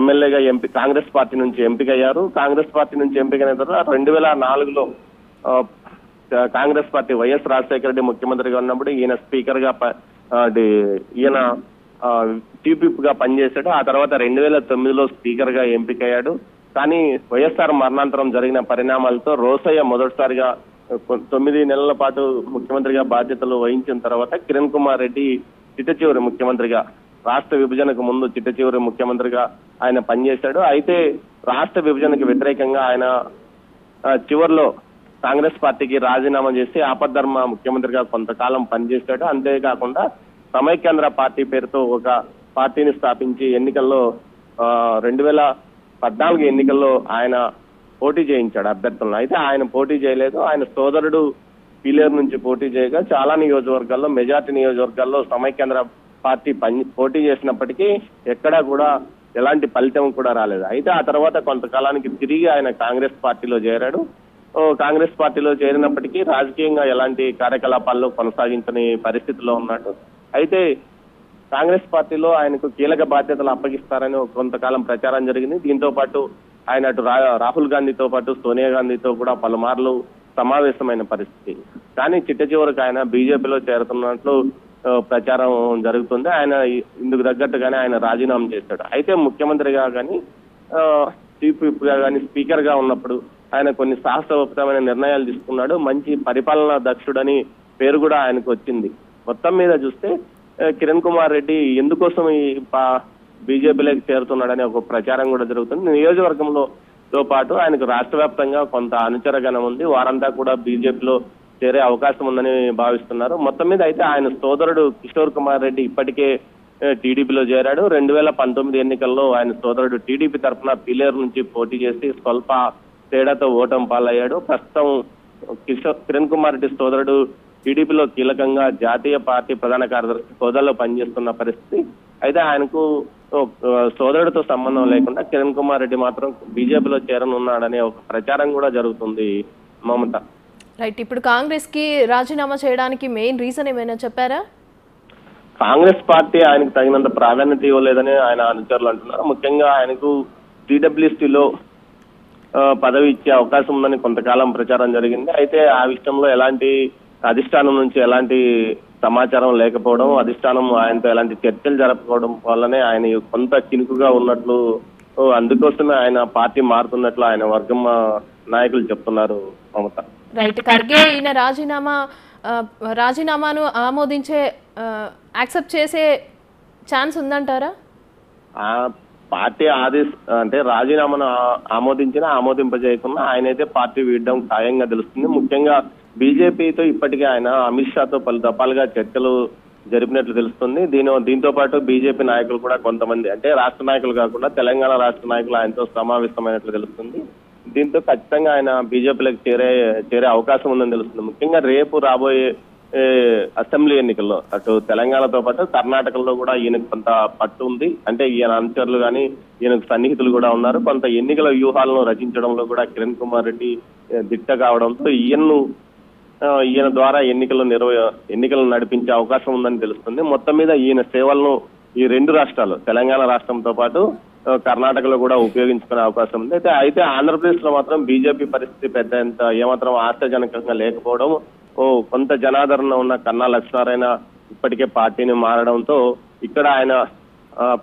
ఎమ్మెల్యేగా కాంగ్రెస్ పార్టీ నుంచి ఎంపికయ్యారు. కాంగ్రెస్ పార్టీ నుంచి ఎంపికైన తర్వాత 2004లో కాంగ్రెస్ పార్టీ వైఎస్ రాజశేఖర రెడ్డి ముఖ్యమంత్రిగా ఉన్నప్పుడు ఈయన స్పీకర్ గా ఈయన టీపీపీ గా పనిచేశాడు. ఆ తర్వాత 2009లో స్పీకర్ గా ఎంపికయ్యాడు. కానీ వైఎస్ఆర్ మరణాంతరం జరిగిన పరిణామాలతో రోసయ్య మొదటిసారిగా 9 నెలల పాటు ముఖ్యమంత్రిగా బాధ్యతలు వహించిన తర్వాత కిరణ్ కుమార్ రెడ్డి చిట్టచివరి ముఖ్యమంత్రిగా, రాష్ట్ర విభజనకు ముందు చిట్టచివరి ముఖ్యమంత్రిగా ఆయన పనిచేశాడు. అయితే రాష్ట్ర విభజనకు వ్యతిరేకంగా ఆయన చివరిలో కాంగ్రెస్ పార్టీకి రాజీనామా చేసి ఆపద్ధర్మ ముఖ్యమంత్రిగా కొంతకాలం పనిచేశాడు. అంతేకాకుండా సమైక్యాంధ్ర పార్టీ పేరుతో ఒక పార్టీని స్థాపించి ఎన్నికల్లో 2014 ఎన్నికల్లో ఆయన పోటీ చేయించాడు అభ్యర్థులను. అయితే ఆయన పోటీ చేయలేదు. ఆయన సోదరుడు పీలేరు నుంచి పోటీ చేయగా చాలా నియోజకవర్గాల్లో, మెజార్టీ నియోజకవర్గాల్లో సమైక్యాంధ్ర పార్టీ పోటీ చేసినప్పటికీ ఎక్కడా కూడా ఎలాంటి ఫలితం కూడా రాలేదు. అయితే ఆ తర్వాత కొంతకాలానికి తిరిగి ఆయన కాంగ్రెస్ పార్టీలో చేరాడు. కాంగ్రెస్ పార్టీలో చేరినప్పటికీ రాజకీయంగా ఎలాంటి కార్యకలాపాల్లో కొనసాగించని పరిస్థితిలో ఉన్నాడు. అయితే కాంగ్రెస్ పార్టీలో ఆయనకు కీలక బాధ్యతలు అప్పగిస్తారని కొంతకాలం ప్రచారం జరిగింది. దీంతో పాటు ఆయన అటు రాహుల్ గాంధీతో పాటు సోనియా గాంధీతో కూడా పలుమార్లు సమావేశమైన పరిస్థితి. కానీ చిట్టచివరికి ఆయన బీజేపీలో చేరుతున్నట్లు ప్రచారం జరుగుతుంది. ఆయన ఇందుకు తగ్గట్టుగానే ఆయన రాజీనామా చేశాడు. అయితే ముఖ్యమంత్రిగా కానీ చీఫ్ విప్గా కానీ స్పీకర్గా ఉన్నప్పుడు ఆయన కొన్ని శాస్త్రవత్తమైన నిర్ణయాలు తీసుకున్నాడు. మంచి పరిపాలనా దక్షుడని పేరు కూడా ఆయనకు వచ్చింది. మొత్తం మీద చూస్తే కిరణ్ కుమార్ రెడ్డి ఎందుకోసం ఈ బీజేపీలోకి చేరుతున్నాడనే ఒక ప్రచారం కూడా జరుగుతుంది. నియోజకవర్గంలో తో పాటు ఆయనకు రాష్ట్ర వ్యాప్తంగా కొంత అనుచరగణం ఉంది. వారంతా కూడా బీజేపీలో చేరే అవకాశం ఉందని భావిస్తున్నారు. మొత్తం మీద అయితే ఆయన సోదరుడు కిషోర్ కుమార్ రెడ్డి ఇప్పటికే టీడీపీలో చేరాడు. 2019 ఎన్నికల్లో ఆయన సోదరుడు టీడీపీ తరఫున పిలేరు నుంచి పోటీ చేసి స్వల్ప తేడాతో ఓటమి పాలయ్యాడు. ప్రస్తుతం కిరణ్ కుమార్ రెడ్డి సోదరుడు టీడీపీలో కీలకంగా జాతీయ పార్టీ ప్రధాన కార్యదర్శి హోదాలో పనిచేస్తున్న పరిస్థితి. అయితే ఆయనకు సోదరుడితో సంబంధం లేకుండా కిరణ్ కుమార్ రెడ్డి మాత్రం బీజేపీలో చేరనున్నాడనే ఒక ప్రచారం కూడా జరుగుతుంది. మమత రైట్, ఇప్పుడు కాంగ్రెస్ కి రాజీనామా చేయడానికి మెయిన్ రీజన్ ఏమైనా చెప్పారా? కాంగ్రెస్ పార్టీ ఆయనకు తగినంత ప్రాధాన్యత ఇవ్వలేదని ఆయన అనుచరులు అంటున్నారు. ముఖ్యంగా ఆయనకు టీడబ్ల్యూసీలో పదవి ఇచ్చే అవకాశం ఉందని కొంతకాలం ప్రచారం జరిగింది. అయితే ఆ విషయంలో ఎలాంటి అధిష్టానం నుంచి ఎలాంటి సమాచారం లేకపోవడం, అధిష్టానం ఆయనతో ఎలాంటి చర్చలు జరపకపోవడం వల్లనే ఆయన కొంత చినుకుగా ఉన్నట్లు, అందుకోసమే ఆయన పార్టీ మారుతున్నట్లు ఆయన వర్గం నాయకులు చెప్తున్నారు. మమత రైట్, ఖర్గే ఈయన రాజీనామాను ఆమోదించే యాక్సెప్ట్ చేసే ఛాన్స్ ఉందంటారా? పార్టీ అంటే రాజీనామాను ఆమోదించినా ఆమోదింపజేయకుండా ఆయనైతే పార్టీ వీడడం ఖాయంగా తెలుస్తుంది. ముఖ్యంగా బీజేపీతో ఇప్పటికే ఆయన అమిత్ షాతో పలు దఫాలుగా చర్చలు జరిపినట్లు తెలుస్తుంది. దీంతో పాటు బీజేపీ నాయకులు కూడా కొంతమంది, అంటే రాష్ట్ర నాయకులు కాకుండా తెలంగాణ రాష్ట్ర నాయకులు ఆయనతో సమావేశమైనట్లు తెలుస్తుంది. దీంతో ఖచ్చితంగా ఆయన బీజేపీలకు చేరే అవకాశం ఉందని తెలుస్తుంది. ముఖ్యంగా రేపు రాబోయే అసెంబ్లీ ఎన్నికల్లో అటు తెలంగాణతో పాటు కర్ణాటకలో కూడా ఈయనకు కొంత పట్టు ఉంది. అంటే ఈయన అనుచరులు కానీ ఈయనకు సన్నిహితులు కూడా ఉన్నారు. కొంత ఎన్నికల వ్యూహాలను రచించడంలో కూడా కిరణ్ కుమార్ రెడ్డి దిట్ట కావడంతో ఈయన ద్వారా ఎన్నికలను నడిపించే అవకాశం ఉందని తెలుస్తుంది. మొత్తం మీద ఈయన సేవలను ఈ రెండు రాష్ట్రాలు, తెలంగాణ రాష్ట్రంతో పాటు కర్ణాటకలో కూడా ఉపయోగించుకునే అవకాశం ఉంది. అయితే ఆంధ్రప్రదేశ్ లో మాత్రం బీజేపీ పరిస్థితి పెద్దంత ఏమాత్రం ఆశాజనకంగా లేకపోవడం, కొంత జనాదరణ ఉన్న కన్నా లక్ష్మీనారాయణ ఇప్పటికే పార్టీని మారడంతో ఇక్కడ ఆయన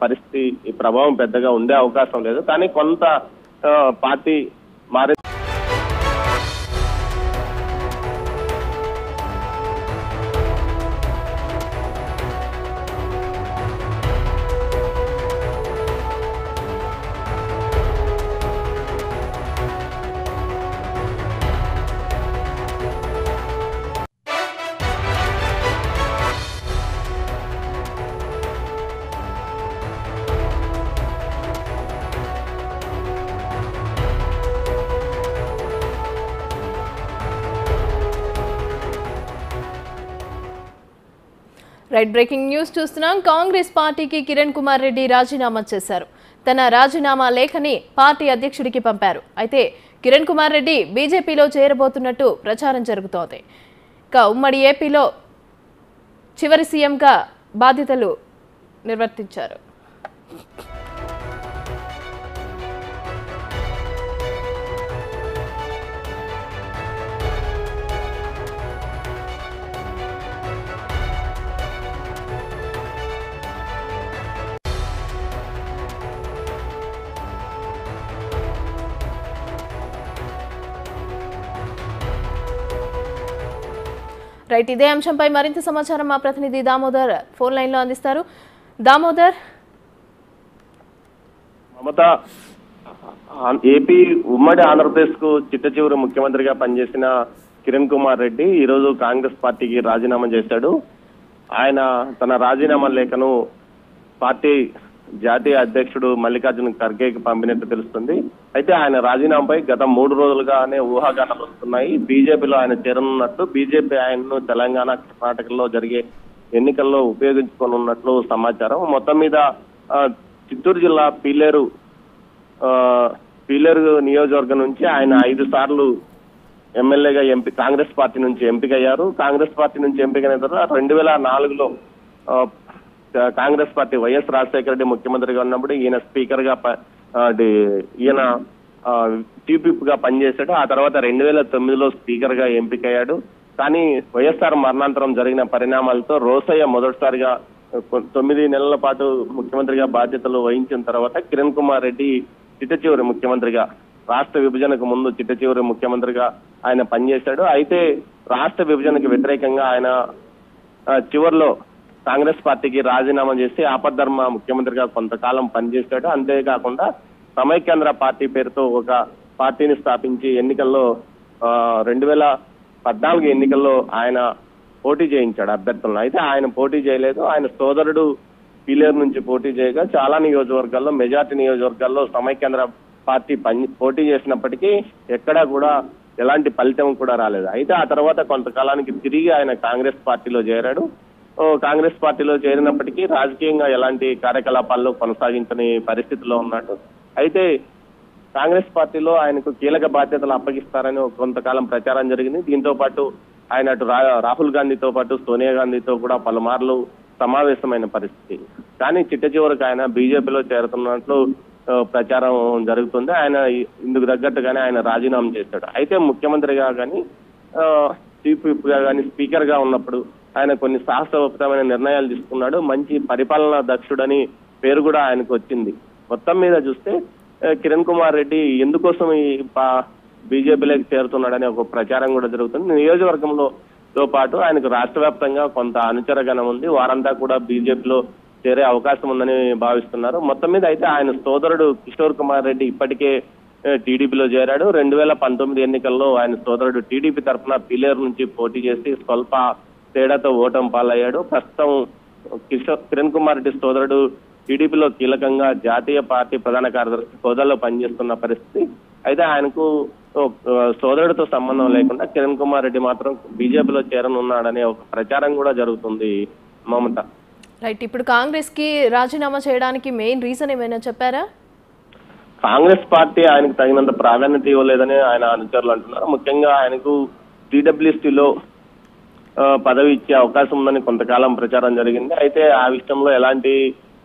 పరిస్థితి ప్రభావం పెద్దగా ఉండే అవకాశం లేదు. కానీ కొంత పార్టీ మారే రైట్, బ్రేకింగ్ న్యూస్ చూస్తున్నాం. కాంగ్రెస్ పార్టీకి కిరణ్ కుమార్ రెడ్డి రాజీనామా చేశారు. తన రాజీనామా లేఖని పార్టీ అధ్యక్షుడికి పంపారు. అయితే కిరణ్ కుమార్ రెడ్డి బీజేపీలో చేరబోతున్నట్టు ప్రచారం జరుగుతోంది. ఇక ఉమ్మడి ఏపీలో చివరి సీఎంగా బాధ్యతలు నిర్వర్తించారు. రైట్, ఇదే అంశంపై మరింత సమాచారం మా ప్రతినిధి దామోదర్ ఫోన్ లైన్ లో అందిస్తారు. దామోదర్, మమత ఏపీ ఉమ్మడి ఆంధ్రప్రదేశ్ కు చిట్టచివరి ముఖ్యమంత్రిగా పనిచేసిన కిరణ్ కుమార్ రెడ్డి ఈరోజు కాంగ్రెస్ పార్టీకి రాజీనామా చేశాడు. ఆయన తన రాజీనామా లేఖను పార్టీ జాతీయ అధ్యక్షుడు మల్లికార్జున్ ఖర్గేకి పంపినట్టు తెలుస్తుంది. అయితే ఆయన రాజీనామాపై గత 3 రోజులుగానే ఊహాగానాలు వస్తున్నాయి. బీజేపీలో ఆయన చేరనున్నట్లు, బీజేపీ ఆయనను తెలంగాణ కర్ణాటకలో జరిగే ఎన్నికల్లో ఉపయోగించుకోనున్నట్లు సమాచారం. మొత్తం మీద చిత్తూరు జిల్లా పీలేరు నియోజకవర్గం నుంచి ఆయన 5 సార్లు ఎమ్మెల్యేగా కాంగ్రెస్ పార్టీ నుంచి ఎంపికయ్యారు. కాంగ్రెస్ పార్టీ నుంచి ఎంపికైన తర్వాత 2004లో కాంగ్రెస్ పార్టీ వైఎస్ రాజశేఖర రెడ్డి ముఖ్యమంత్రిగా ఉన్నప్పుడు ఈయన టీపీపీగా పనిచేశాడు. ఆ తర్వాత 2009లో స్పీకర్గా ఎంపికయ్యాడు. కానీ వైఎస్ఆర్ మరణాంతరం జరిగిన పరిణామాలతో రోసయ్య మొదటిసారిగా 9 నెలల పాటు ముఖ్యమంత్రిగా బాధ్యతలు వహించిన తర్వాత కిరణ్ కుమార్ రెడ్డి చిట్టచివరి ముఖ్యమంత్రిగా, రాష్ట్ర విభజనకు ముందు చిట్టచివరి ముఖ్యమంత్రిగా ఆయన పనిచేశాడు. అయితే రాష్ట్ర విభజనకు వ్యతిరేకంగా ఆయన చివరిలో కాంగ్రెస్ పార్టీకి రాజీనామా చేసి ఆపద్ధర్మ ముఖ్యమంత్రిగా కొంతకాలం పనిచేశాడు. అంతేకాకుండా సమైక్యాంధ్ర పార్టీ పేరుతో ఒక పార్టీని స్థాపించి ఎన్నికల్లో 2014 ఎన్నికల్లో ఆయన పోటీ చేయించాడు అభ్యర్థులను. అయితే ఆయన పోటీ చేయలేదు. ఆయన సోదరుడు పిలేరు నుంచి పోటీ చేయగా చాలా నియోజకవర్గాల్లో, మెజార్టీ నియోజకవర్గాల్లో సమైక్యాంధ్ర పార్టీ పోటీ చేసినప్పటికీ ఎక్కడా కూడా ఎలాంటి ఫలితం కూడా రాలేదు. అయితే ఆ తర్వాత కొంతకాలానికి తిరిగి ఆయన కాంగ్రెస్ పార్టీలో చేరాడు. కాంగ్రెస్ పార్టీలో చేరినప్పటికీ రాజకీయంగా ఎలాంటి కార్యకలాపాల్లో కొనసాగించని పరిస్థితిలో ఉన్నాడు. అయితే కాంగ్రెస్ పార్టీలో ఆయనకు కీలక బాధ్యతలు అప్పగిస్తారని కొంతకాలం ప్రచారం జరిగింది. దీంతో పాటు ఆయన అటు రాహుల్ గాంధీతో పాటు సోనియా గాంధీతో కూడా పలుమార్లు సమావేశమైన పరిస్థితి. కానీ చిట్ట చివరికి ఆయన బీజేపీలో చేరుతున్నట్లు ప్రచారం జరుగుతుంది. ఆయన ఇందుకు తగ్గట్టుగానే ఆయన రాజీనామా చేశాడు. అయితే ముఖ్యమంత్రిగా కానీ చీఫ్ విప్గా కానీ స్పీకర్గా ఉన్నప్పుడు ఆయన కొన్ని సాహసోపేతమైన నిర్ణయాలు తీసుకున్నాడు. మంచి పరిపాలనా దక్షుడని పేరు కూడా ఆయనకు వచ్చింది. మొత్తం మీద చూస్తే కిరణ్ కుమార్ రెడ్డి ఎందుకోసం ఈ బీజేపీలోకి చేరుతున్నాడనే ఒక ప్రచారం కూడా జరుగుతుంది. నియోజకవర్గంతో పాటు ఆయనకు రాష్ట్ర వ్యాప్తంగా కొంత అనుచరగణం ఉంది. వారంతా కూడా బీజేపీలో చేరే అవకాశం ఉందని భావిస్తున్నారు. మొత్తం మీద అయితే ఆయన సోదరుడు కిషోర్ కుమార్ రెడ్డి ఇప్పటికే టీడీపీలో చేరాడు. 2019 ఎన్నికల్లో ఆయన సోదరుడు టీడీపీ తరఫున పిలేరు నుంచి పోటీ చేసి స్వల్ప తేడాతో ఓటం పాలయ్యాడు. ప్రస్తుతం కిరణ్ కుమార్ రెడ్డి సోదరుడు టీడీపీలో కీలకంగా జాతీయ పార్టీ ప్రధాన కార్యదర్శి హోదాలో పనిచేస్తున్న పరిస్థితి. అయితే ఆయనకు సోదరుడితో సంబంధం లేకుండా కిరణ్ కుమార్ రెడ్డి మాత్రం బీజేపీలో చేరనున్నాడనే ఒక ప్రచారం కూడా జరుగుతుంది. మమత రైట్, ఇప్పుడు కాంగ్రెస్ కి రాజీనామా చేయడానికి మెయిన్ రీజన్ ఏమైనా చెప్పారా? కాంగ్రెస్ పార్టీ ఆయనకు తగినంత ప్రాధాన్యత ఇవ్వలేదని ఆయన అనుచరులు అంటున్నారు. ముఖ్యంగా ఆయనకు టీడబ్ల్యూసీలో పదవి ఇచ్చే అవకాశం ఉందని కొంతకాలం ప్రచారం జరిగింది. అయితే ఆ విషయంలో ఎలాంటి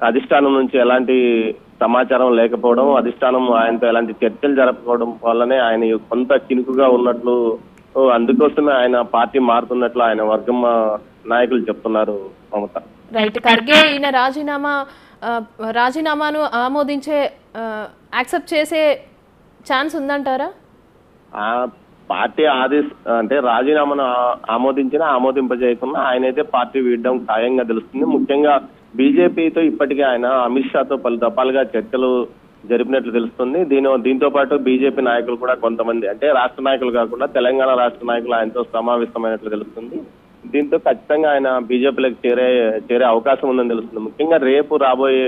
అధిష్టానం నుంచి ఎలాంటి సమాచారం లేకపోవడం, అధిష్టానం ఆయనతో ఎలాంటి చర్చలు జరపకపోవడం వల్లనే ఆయన కొంత చినుకుగా ఉన్నట్లు, అందుకోసమే ఆయన పార్టీ మారుతున్నట్లు ఆయన వర్గం నాయకులు చెప్తున్నారు. మమత రైట్, ఖర్గే ఈయన రాజీనామాను ఆమోదించే యాక్సెప్ట్ చేసే ఛాన్స్ ఉందంటారా? పార్టీ అంటే రాజీనామాను ఆమోదించినా ఆమోదింపజేయకుండా ఆయనైతే పార్టీ వీడడం ఖాయంగా తెలుస్తుంది. ముఖ్యంగా బీజేపీతో ఇప్పటికే ఆయన అమిత్ షాతో పలు దఫాలుగా చర్చలు జరిపినట్లు తెలుస్తుంది. దీంతో పాటు బీజేపీ నాయకులు కూడా కొంతమంది, అంటే రాష్ట్ర నాయకులు కాకుండా తెలంగాణ రాష్ట్ర నాయకులు ఆయనతో సమావేశమైనట్లు తెలుస్తుంది. దీంతో ఖచ్చితంగా ఆయన బీజేపీలకు చేరే అవకాశం ఉందని తెలుస్తుంది. ముఖ్యంగా రేపు రాబోయే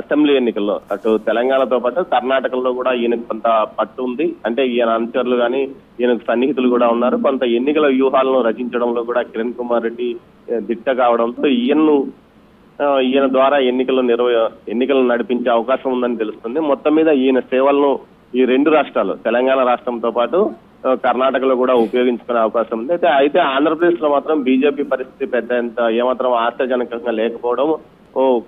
అసెంబ్లీ ఎన్నికల్లో అటు తెలంగాణతో పాటు కర్ణాటకలో కూడా ఈయనకు కొంత పట్టు ఉంది. అంటే ఈయన అనుచరులు కానీ ఈయనకు సన్నిహితులు కూడా ఉన్నారు. కొంత ఎన్నికల వ్యూహాలను రచించడంలో కూడా కిరణ్ కుమార్ రెడ్డి దిట్ట కావడంతో ఈయన ద్వారా ఎన్నికలను నడిపించే అవకాశం ఉందని తెలుస్తుంది. మొత్తం మీద ఈయన సేవలను ఈ రెండు రాష్ట్రాలు, తెలంగాణ రాష్ట్రంతో పాటు కర్ణాటకలో కూడా ఉపయోగించుకునే అవకాశం ఉంది. అయితే ఆంధ్రప్రదేశ్ లో మాత్రం బీజేపీ పరిస్థితి పెద్దంత ఏమాత్రం ఆశాజనకంగా లేకపోవడం,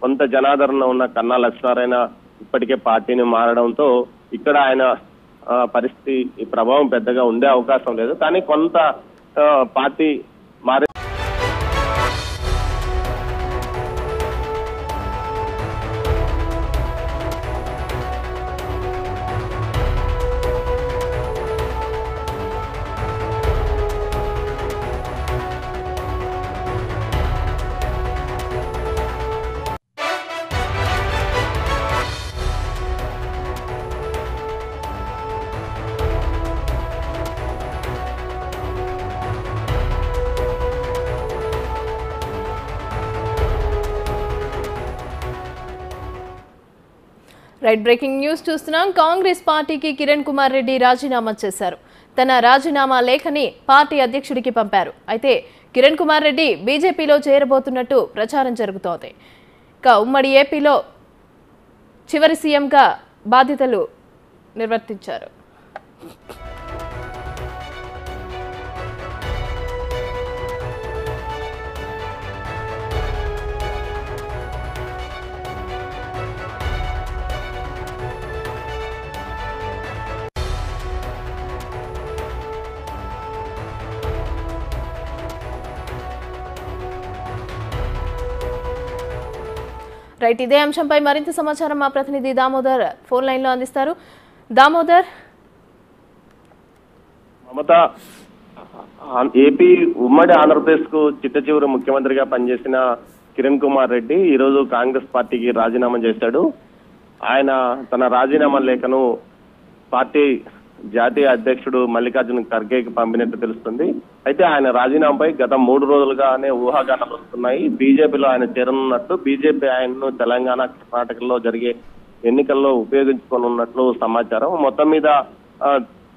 కొంత జనాదరణ ఉన్న కన్నా లక్ష్మారాయణ ఇప్పటికే పార్టీని మారడంతో ఇక్కడ ఆయన పరిస్థితి ప్రభావం పెద్దగా ఉండే అవకాశం లేదు. కానీ కొంత పార్టీ మారే రైట్, బ్రేకింగ్ న్యూస్ చూస్తున్నాం. కాంగ్రెస్ పార్టీకి కిరణ్ కుమార్ రెడ్డి రాజీనామా చేశారు. తన రాజీనామా లేఖని పార్టీ అధ్యక్షుడికి పంపారు. అయితే కిరణ్ కుమార్ రెడ్డి బీజేపీలో చేరబోతున్నట్టు ప్రచారం జరుగుతోంది. ఇక ఉమ్మడి ఏపీలో చివరి సీఎంగా బాధ్యతలు నిర్వర్తించారు. రైట్ ఇదే అంశంపై మరింత సమాచారం మా ప్రతినిధి దామోదర్ ఫోన్ లైన్ లో అందిస్తారు. దామోదర్, మమత ఏపీ ఉమ్మడి ఆంధ్రప్రదేశ్ కు చిట్టచివరి ముఖ్యమంత్రిగా పనిచేసిన కిరణ్ కుమార్ రెడ్డి ఈ రోజు కాంగ్రెస్ పార్టీకి రాజీనామా చేశాడు. ఆయన తన రాజీనామా లేఖను పార్టీ జాతీయ అధ్యక్షుడు మల్లికార్జున ఖర్గేకి పంపినట్టు తెలుస్తుంది. అయితే ఆయన రాజీనామాపై గత 3 రోజులుగానే ఊహాగానాలు వస్తున్నాయి. బీజేపీలో ఆయన చేరనున్నట్టు, బీజేపీ ఆయనను తెలంగాణ కర్ణాటకలో జరిగే ఎన్నికల్లో ఉపయోగించుకోనున్నట్లు సమాచారం. మొత్తం మీద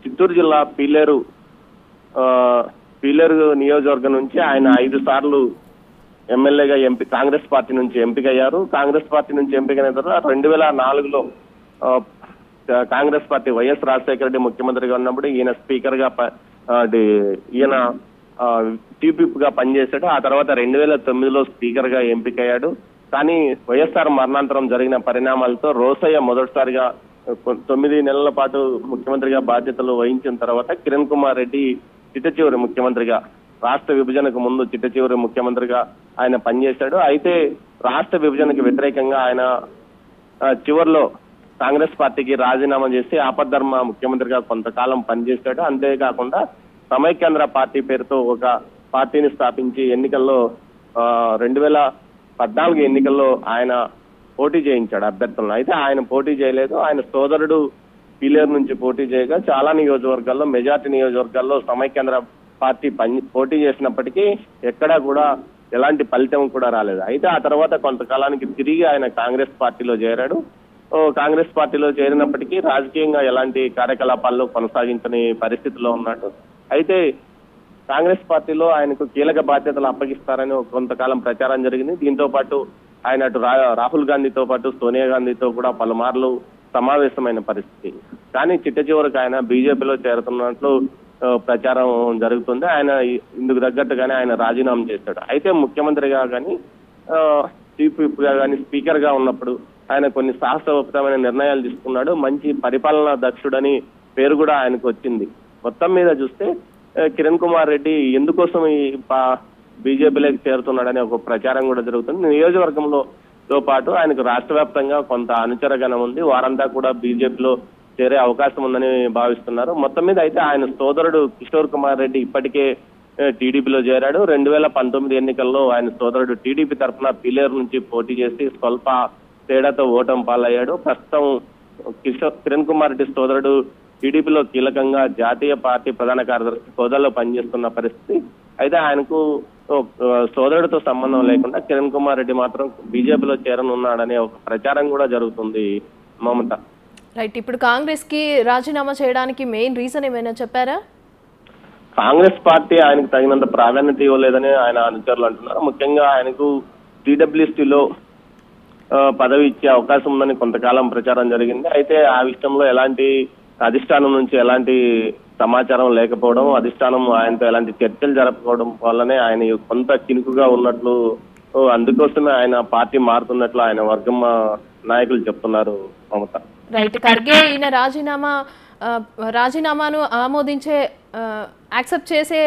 చిత్తూరు జిల్లా పీలేరు నియోజకవర్గం నుంచి ఆయన 5 సార్లు ఎమ్మెల్యేగా కాంగ్రెస్ పార్టీ నుంచి ఎంపికయ్యారు. కాంగ్రెస్ పార్టీ నుంచి ఎంపికైన తర్వాత 2004లో కాంగ్రెస్ పార్టీ వైఎస్ రాజశేఖర రెడ్డి ముఖ్యమంత్రిగా ఉన్నప్పుడు ఈయన స్పీకర్ గా ఈయన టీపీపీ గా పనిచేశాడు. ఆ తర్వాత 2009లో స్పీకర్ గా ఎంపికయ్యాడు. కానీ వైఎస్ఆర్ మరణాంతరం జరిగిన పరిణామాలతో రోసయ్య మొదటిసారిగా 9 నెలల పాటు ముఖ్యమంత్రిగా బాధ్యతలు వహించిన తర్వాత కిరణ్ కుమార్ రెడ్డి చిట్టచివరి ముఖ్యమంత్రిగా, రాష్ట్ర విభజనకు ముందు చిట్టచివరి ముఖ్యమంత్రిగా ఆయన పనిచేశాడు. అయితే రాష్ట్ర విభజనకు వ్యతిరేకంగా ఆయన చివరిలో కాంగ్రెస్ పార్టీకి రాజీనామా చేసి ఆపద్ధర్మ ముఖ్యమంత్రిగా కొంతకాలం పనిచేశాడు. అంతేకాకుండా సమైక్యాంధ్ర పార్టీ పేరుతో ఒక పార్టీని స్థాపించి ఎన్నికల్లో 2014 ఎన్నికల్లో ఆయన పోటీ చేయించాడు అభ్యర్థులను. అయితే ఆయన పోటీ చేయలేదు. ఆయన సోదరుడు పీలేరు నుంచి పోటీ చేయగా చాలా నియోజకవర్గాల్లో, మెజార్టీ నియోజకవర్గాల్లో సమైక్యాంధ్ర పార్టీ పోటీ చేసినప్పటికీ ఎక్కడా కూడా ఎలాంటి ఫలితం కూడా రాలేదు. అయితే ఆ తర్వాత కొంతకాలానికి తిరిగి ఆయన కాంగ్రెస్ పార్టీలో చేరాడు. కాంగ్రెస్ పార్టీలో చేరినప్పటికీ రాజకీయంగా ఎలాంటి కార్యకలాపాల్లో కొనసాగించని పరిస్థితిలో ఉన్నాడు. అయితే కాంగ్రెస్ పార్టీలో ఆయనకు కీలక బాధ్యతలు అప్పగిస్తారని కొంతకాలం ప్రచారం జరిగింది. దీంతో పాటు ఆయన అటు రాహుల్ గాంధీతో పాటు సోనియా గాంధీతో కూడా పలుమార్లు సమావేశమైన పరిస్థితి. కానీ చిట్టచివరికి ఆయన బీజేపీలో చేరుతున్నట్లు ప్రచారం జరుగుతుంది. ఆయన ఇందుకు తగ్గట్టుగానే ఆయన రాజీనామా చేశాడు. అయితే ముఖ్యమంత్రిగా కానీ చీఫ్ విప్గా కానీ స్పీకర్గా ఉన్నప్పుడు ఆయన కొన్ని సాహసోపేతమైన నిర్ణయాలు తీసుకున్నాడు. మంచి పరిపాలనా దక్షుడని పేరు కూడా ఆయనకు వచ్చింది. మొత్తం మీద చూస్తే కిరణ్ కుమార్ రెడ్డి ఎందుకోసం ఈ బీజేపీలోకి చేరుతున్నాడనే ఒక ప్రచారం కూడా జరుగుతుంది. నియోజకవర్గంతో పాటు ఆయనకు రాష్ట్ర వ్యాప్తంగా కొంత అనుచరగణం ఉంది. వారంతా కూడా బీజేపీలో చేరే అవకాశం ఉందని భావిస్తున్నారు. మొత్తం మీద అయితే ఆయన సోదరుడు కిషోర్ కుమార్ రెడ్డి ఇప్పటికే టీడీపీలో చేరాడు. 2019 ఎన్నికల్లో ఆయన సోదరుడు టీడీపీ తరఫున పీలేరు నుంచి పోటీ చేసి స్వల్ప తేడాతో ఓటమి పాలయ్యాడు. ప్రస్తుతం కిరణ్ కుమార్ రెడ్డి సోదరుడు టీడీపీలో కీలకంగా జాతీయ పార్టీ ప్రధాన కార్యదర్శి హోదాలో పనిచేస్తున్న పరిస్థితి. అయితే ఆయనకు సోదరుడితో సంబంధం లేకుండా కిరణ్ కుమార్ రెడ్డి మాత్రం బీజేపీలో చేరనున్నాడనే ఒక ప్రచారం కూడా జరుగుతుంది. మమత, రైట్, ఇప్పుడు కాంగ్రెస్ కి రాజీనామా చేయడానికి మెయిన్ రీజన్ ఏమైనా చెప్పారా? కాంగ్రెస్ పార్టీ ఆయనకు తగినంత ప్రాధాన్యత ఇవ్వలేదని ఆయన అనుచరులు అంటున్నారు. ముఖ్యంగా ఆయనకు టీడబ్ల్యూసీలో పదవి ఇచ్చే అవకాశం ఉందని కొంతకాలం ప్రచారం జరిగింది. అయితే ఆ విషయంలో ఎలాంటి అధిష్టానం నుంచి ఎలాంటి సమాచారం లేకపోవడం, అధిష్టానం ఆయనతో ఎలాంటి చర్చలు జరపకపోవడం వల్లనే ఆయన కొంత చినుకుగా ఉన్నట్లు, అందుకోసమే ఆయన పార్టీ మారుతున్నట్లు ఆయన వర్గం నాయకులు చెప్తున్నారు. మమత, రైట్, ఖర్గే ఈయన రాజీనామాను ఆమోదించే యాక్సెప్ట్ చేసే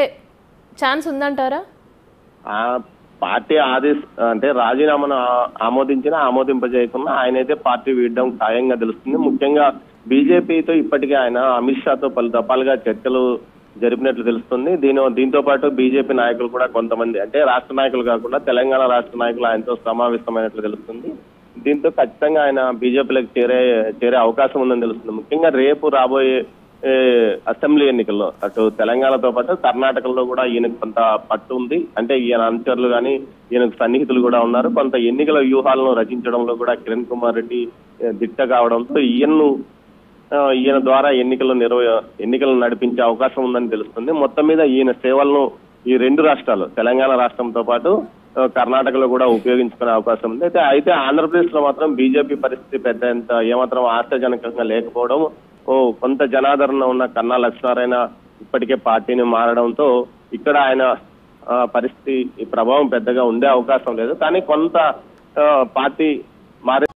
ఛాన్స్ ఉందంటారా? పార్టీ అంటే రాజీనామాను ఆమోదించినా ఆమోదింపజేయకుండా ఆయనైతే పార్టీ వీడడం ఖాయంగా తెలుస్తుంది. ముఖ్యంగా బీజేపీతో ఇప్పటికే ఆయన అమిత్ షాతో పలు దఫాలుగా చర్చలు జరిపినట్లు తెలుస్తుంది. దీంతో పాటు బీజేపీ నాయకులు కూడా కొంతమంది, అంటే రాష్ట్ర నాయకులు కాకుండా తెలంగాణ రాష్ట్ర నాయకులు ఆయనతో సమావేశమైనట్లు తెలుస్తుంది. దీంతో ఖచ్చితంగా ఆయన బీజేపీలకు చేరే అవకాశం ఉందని తెలుస్తుంది. ముఖ్యంగా రేపు రాబోయే అసెంబ్లీ ఎన్నికల్లో అటు తెలంగాణతో పాటు కర్ణాటకలో కూడా ఈయనకు కొంత పట్టు ఉంది. అంటే ఈయన అనుచరులు కానీ ఈయనకు సన్నిహితులు కూడా ఉన్నారు. కొంత ఎన్నికల వ్యూహాలను రచించడంలో కూడా కిరణ్ కుమార్ రెడ్డి దిట్ట కావడంతో ఈయన ద్వారా ఎన్నికలను నడిపించే అవకాశం ఉందని తెలుస్తుంది. మొత్తం మీద ఈయన సేవలను ఈ 2 రాష్ట్రాలు, తెలంగాణ రాష్ట్రంతో పాటు కర్ణాటకలో కూడా ఉపయోగించుకునే అవకాశం ఉంది. అయితే ఆంధ్రప్రదేశ్ లో మాత్రం బీజేపీ పరిస్థితి పెద్దంత ఏమాత్రం ఆశాజనకంగా లేకపోవడం, కొంత జనాదరణ ఉన్న కన్నా లక్ష్మీనారాయణ ఇప్పటికే పార్టీని మారడంతో ఇక్కడ ఆయన పరిస్థితి ప్రభావం పెద్దగా ఉండే అవకాశం లేదు. కానీ కొంత పార్టీ మారే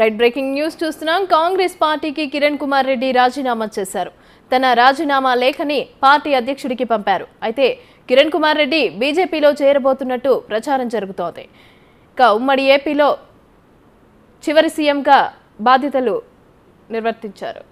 రైట్ బ్రేకింగ్ న్యూస్ చూస్తున్నాం. కాంగ్రెస్ పార్టీకి కిరణ్ కుమార్ రెడ్డి రాజీనామా చేశారు. తన రాజీనామా లేఖని పార్టీ అధ్యక్షుడికి పంపారు. అయితే కిరణ్ కుమార్ రెడ్డి బీజేపీలో చేరబోతున్నట్టు ప్రచారం జరుగుతోంది. ఇక ఉమ్మడి ఏపీలో చివరి సీఎంగా బాధ్యతలు నిర్వర్తించారు.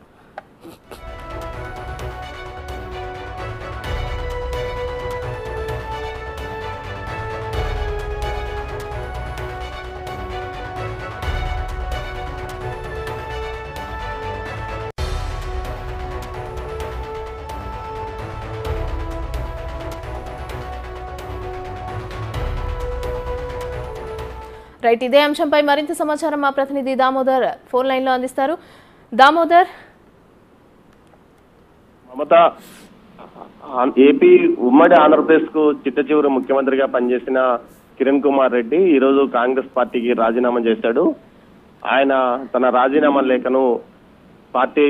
రైట్, ఇదే అంశంపై మరింత సమాచారం మా ప్రతినిధి దామోదర్ ఫోన్ లైన్ లో అందిస్తారు. దామోదర్, మమత ఏపీ ఉమ్మడి ఆంధ్రప్రదేశ్ కు చిట్ట చివరి ముఖ్యమంత్రిగా పనిచేసిన కిరణ్ కుమార్ రెడ్డి ఈరోజు కాంగ్రెస్ పార్టీకి రాజీనామా చేశాడు. ఆయన తన రాజీనామా లేఖను పార్టీ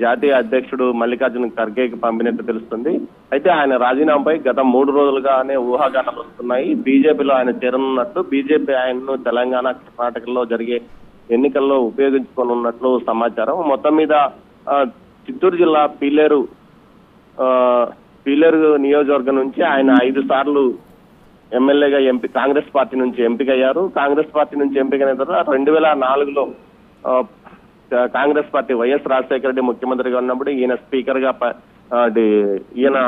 జాతీయ అధ్యక్షుడు మల్లికార్జున ఖర్గేకి పంపినట్టు తెలుస్తుంది. అయితే ఆయన రాజీనామాపై గత 3 రోజులుగానే ఊహాగానాలు వస్తున్నాయి. బీజేపీలో ఆయన చేరనున్నట్లు, బీజేపీ ఆయనను తెలంగాణ కర్ణాటకలో జరిగే ఎన్నికల్లో ఉపయోగించుకోనున్నట్లు సమాచారం. మొత్తం మీద చిత్తూరు జిల్లా పీలేరు నియోజకవర్గం నుంచి ఆయన 5 సార్లు ఎమ్మెల్యేగా కాంగ్రెస్ పార్టీ నుంచి ఎంపికయ్యారు. కాంగ్రెస్ పార్టీ నుంచి ఎంపికైన తర్వాత 2004లో కాంగ్రెస్ పార్టీ వైఎస్ రాజశేఖర రెడ్డి ముఖ్యమంత్రిగా ఉన్నప్పుడు ఈయన స్పీకర్ గా ఈయన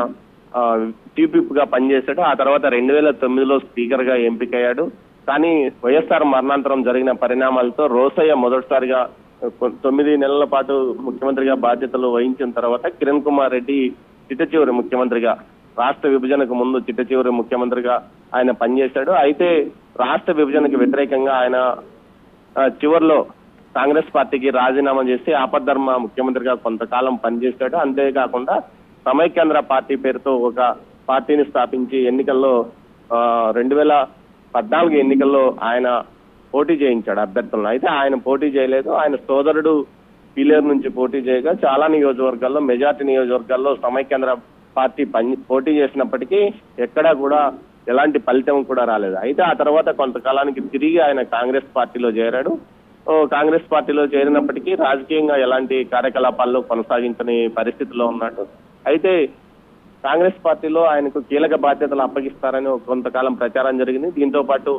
చీఫ్ గా పనిచేశాడు. ఆ తర్వాత 2009లో స్పీకర్ గా ఎంపికయ్యాడు. కానీ వైఎస్ఆర్ మరణాంతరం జరిగిన పరిణామాలతో రోసయ్య మొదటిసారిగా 9 నెలల పాటు ముఖ్యమంత్రిగా బాధ్యతలు వహించిన తర్వాత కిరణ్ కుమార్ రెడ్డి చిట్టచివరి ముఖ్యమంత్రిగా, రాష్ట్ర విభజనకు ముందు చిట్టచివరి ముఖ్యమంత్రిగా ఆయన పనిచేశాడు. అయితే రాష్ట్ర విభజనకు వ్యతిరేకంగా ఆయన చివరిలో కాంగ్రెస్ పార్టీకి రాజీనామా చేసి ఆపద్ధర్మ ముఖ్యమంత్రిగా కొంతకాలం పనిచేశాడు. అంతేకాకుండా సమైక్యాంధ్ర పార్టీ పేరుతో ఒక పార్టీని స్థాపించి ఎన్నికల్లో 2014 ఎన్నికల్లో ఆయన పోటీ చేయించాడు అభ్యర్థులను. అయితే ఆయన పోటీ చేయలేదు. ఆయన సోదరుడు పీలేరు నుంచి పోటీ చేయగా చాలా నియోజకవర్గాల్లో, మెజార్టీ నియోజకవర్గాల్లో సమైక్యాంధ్ర పార్టీ పోటీ చేసినప్పటికీ ఎక్కడా కూడా ఎలాంటి ఫలితం కూడా రాలేదు. అయితే ఆ తర్వాత కొంతకాలానికి తిరిగి ఆయన కాంగ్రెస్ పార్టీలో చేరాడు. కాంగ్రెస్ పార్టీలో చేరినప్పటికీ రాజకీయంగా ఎలాంటి కార్యకలాపాల్లో కొనసాగించని పరిస్థితిలో ఉన్నాడు. అయితే కాంగ్రెస్ పార్టీలో ఆయనకు కీలక బాధ్యతలు అప్పగిస్తారని కొంతకాలం ప్రచారం జరిగింది. దీంతో పాటు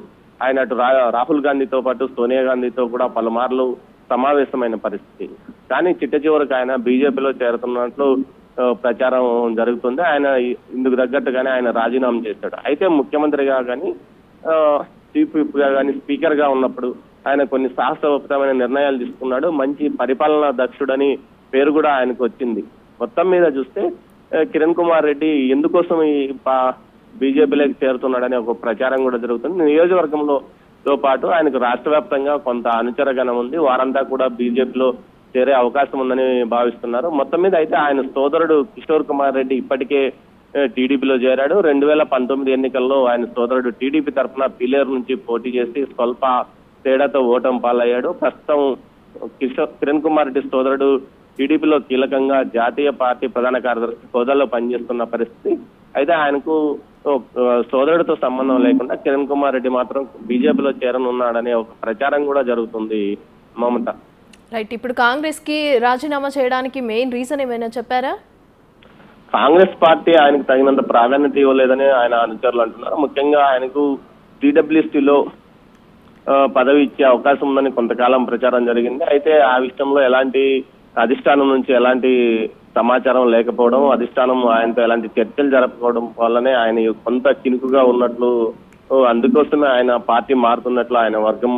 ఆయన అటు రాహుల్ గాంధీతో పాటు సోనియా గాంధీతో కూడా పలుమార్లు సమావేశమైన పరిస్థితి. కానీ చిట్ట చివరికి ఆయన బీజేపీలో చేరుతున్నట్లు ప్రచారం జరుగుతుంది. ఆయన ఇందుకు తగ్గట్టుగానే ఆయన రాజీనామా చేశాడు. అయితే ముఖ్యమంత్రిగా కానీ చీఫ్ విప్గా కానీ స్పీకర్ గా ఉన్నప్పుడు ఆయన కొన్ని సాహసోపేతమైన నిర్ణయాలు తీసుకున్నాడు. మంచి పరిపాలనా దక్షుడని పేరు కూడా ఆయనకు వచ్చింది. మొత్తం మీద చూస్తే కిరణ్ కుమార్ రెడ్డి ఎందుకోసం ఈ బీజేపీలోకి చేరుతున్నాడనే ఒక ప్రచారం కూడా జరుగుతుంది. నియోజకవర్గంతో పాటు ఆయనకు రాష్ట్ర వ్యాప్తంగా కొంత అనుచరగణం ఉంది. వారంతా కూడా బీజేపీలో చేరే అవకాశం ఉందని భావిస్తున్నారు. మొత్తం మీద అయితే ఆయన సోదరుడు కిషోర్ కుమార్ రెడ్డి ఇప్పటికే టీడీపీలో చేరాడు. 2019 ఎన్నికల్లో ఆయన సోదరుడు టీడీపీ తరఫున పీలేరు నుంచి పోటీ చేసి స్వల్ప తేడాతో ఓటం పాలయ్యాడు. ప్రస్తుతం కిరణ్ కుమార్ రెడ్డి సోదరుడు టీడీపీలో కీలకంగా జాతీయ పార్టీ ప్రధాన కార్యదర్శి హోదాలో పనిచేస్తున్న పరిస్థితి. అయితే ఆయనకు సోదరుడితో సంబంధం లేకుండా కిరణ్ కుమార్ రెడ్డి మాత్రం బీజేపీలో చేరనున్నాడనే ఒక ప్రచారం కూడా జరుగుతుంది. మమత, రైట్, ఇప్పుడు కాంగ్రెస్ కి రాజీనామా చేయడానికి మెయిన్ రీజన్ ఏమైనా చెప్పారా? కాంగ్రెస్ పార్టీ ఆయనకు తగినంత ప్రాధాన్యత ఇవ్వలేదని ఆయన అనుచరులు అంటున్నారు. ముఖ్యంగా ఆయనకు టీడబ్ల్యూసీలో పదవి ఇచ్చే అవకాశం ఉందని కొంతకాలం ప్రచారం జరిగింది. అయితే ఆ విషయంలో ఎలాంటి అధిష్టానం నుంచి ఎలాంటి సమాచారం లేకపోవడం, అధిష్టానం ఆయనతో ఎలాంటి చర్చలు జరపకపోవడం వల్లనే ఆయన కొంత చినుకుగా ఉన్నట్లు, అందుకోసమే ఆయన పార్టీ మారుతున్నట్లు ఆయన వర్గం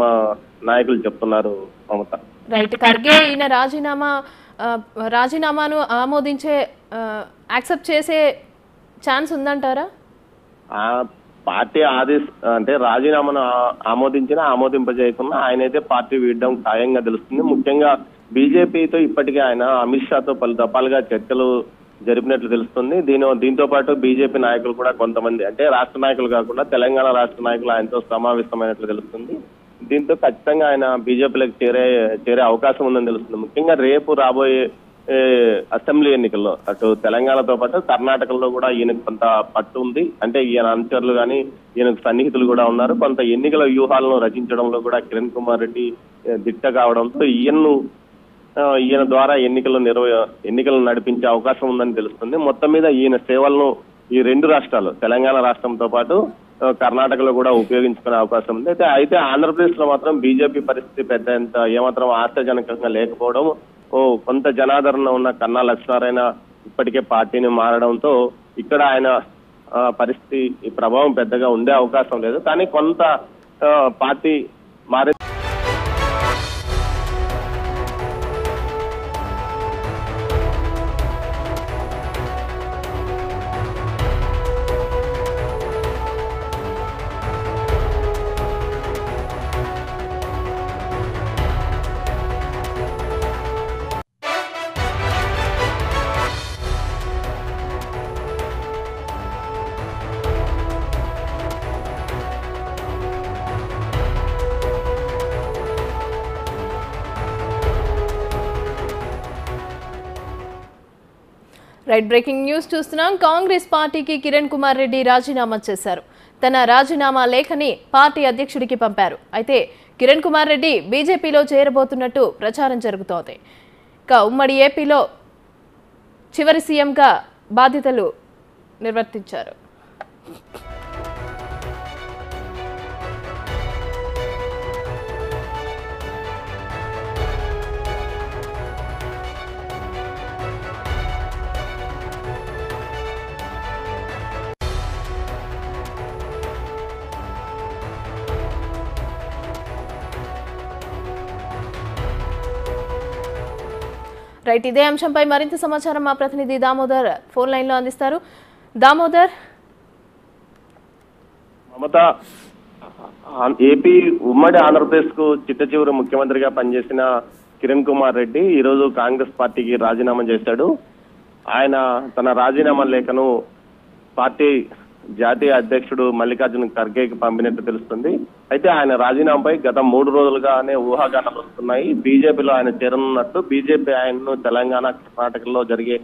నాయకులు చెప్తున్నారు. మమత, రైట్, ఖర్గే ఈయన రాజీనామాను ఆమోదించే యాక్సెప్ట్ చేసే ఛాన్స్ ఉందంటారా? పార్టీ అంటే రాజీనామాను ఆమోదించినా ఆమోదింపజేయకుండా ఆయనైతే పార్టీ వీడడం ఖాయంగా తెలుస్తుంది. ముఖ్యంగా బీజేపీతో ఇప్పటికే ఆయన అమిత్ షాతో పలు దఫాలుగా చర్చలు జరిపినట్లు తెలుస్తుంది. దీంతో పాటు బీజేపీ నాయకులు కూడా కొంతమంది, అంటే రాష్ట్ర నాయకులు కాకుండా తెలంగాణ రాష్ట్ర నాయకులు ఆయనతో సమావేశమైనట్లు తెలుస్తుంది. దీంతో ఖచ్చితంగా ఆయన బీజేపీలకు చేరే అవకాశం ఉందని తెలుస్తుంది. ముఖ్యంగా రేపు రాబోయే అసెంబ్లీ ఎన్నికల్లో అటు తెలంగాణతో పాటు కర్ణాటకలో కూడా ఈయనకు కొంత పట్టు ఉంది. అంటే ఈయన అనుచరులు కానీ ఈయనకు సన్నిహితులు కూడా ఉన్నారు. కొంత ఎన్నికల వ్యూహాలను రచించడంలో కూడా కిరణ్ కుమార్ రెడ్డి దిట్ట కావడంతో ఈయన్ను ఈయన ద్వారా ఎన్నికలు నడిపించే అవకాశం ఉందని తెలుస్తుంది. మొత్తం మీద ఈయన సేవలను ఈ రెండు రాష్ట్రాలు తెలంగాణ రాష్ట్రంతో పాటు కర్ణాటకలో కూడా ఉపయోగించుకునే అవకాశం ఉంది. అయితే ఆంధ్రప్రదేశ్ లో మాత్రం బీజేపీ పరిస్థితి పెద్దంత ఏమాత్రం ఆశాజనకంగా లేకపోవడం, కొంత జనాదరణ ఉన్న కన్నా లక్ష్మీనారాయణ ఇప్పటికే పార్టీని మారడంతో ఇక్కడ ఆయన పరిస్థితి ప్రభావం పెద్దగా ఉండే అవకాశం లేదు. కానీ కొంత పార్టీ మారే రైట్. బ్రేకింగ్ న్యూస్ చూస్తున్నాం. కాంగ్రెస్ పార్టీకి కిరణ్ కుమార్ రెడ్డి రాజీనామా చేశారు. తన రాజీనామా లేఖని పార్టీ అధ్యక్షుడికి పంపారు. అయితే కిరణ్ కుమార్ రెడ్డి బీజేపీలో చేరబోతున్నట్టు ప్రచారం జరుగుతోంది. ఇక ఉమ్మడి ఏపీలో చివరి సీఎంగా బాధ్యతలు నిర్వర్తించారు. రైట్, ఇదే అంశంపై మరింత సమాచారం మా ప్రతినిధి దామోదర్ ఫోన్ లైన్ లో అందిస్తారు. దామోదర్, మమత ఏపీ ఉమ్మడి ఆంధ్రప్రదేశ్ కు చిట్ట చివరి ముఖ్యమంత్రిగా పనిచేసిన కిరణ్ కుమార్ రెడ్డి ఈరోజు కాంగ్రెస్ పార్టీకి రాజీనామా చేశాడు. ఆయన తన రాజీనామా లేఖను పార్టీ జాతీయ అధ్యక్షుడు మల్లికార్జున్ ఖర్గేకి పంపినట్టు తెలుస్తుంది. అయితే ఆయన రాజీనామాపై గత 3 రోజులుగానే ఊహాగానాలు వస్తున్నాయి. బీజేపీలో ఆయన చేరనున్నట్టు, బీజేపీ ఆయనను తెలంగాణ కర్ణాటకలో జరిగే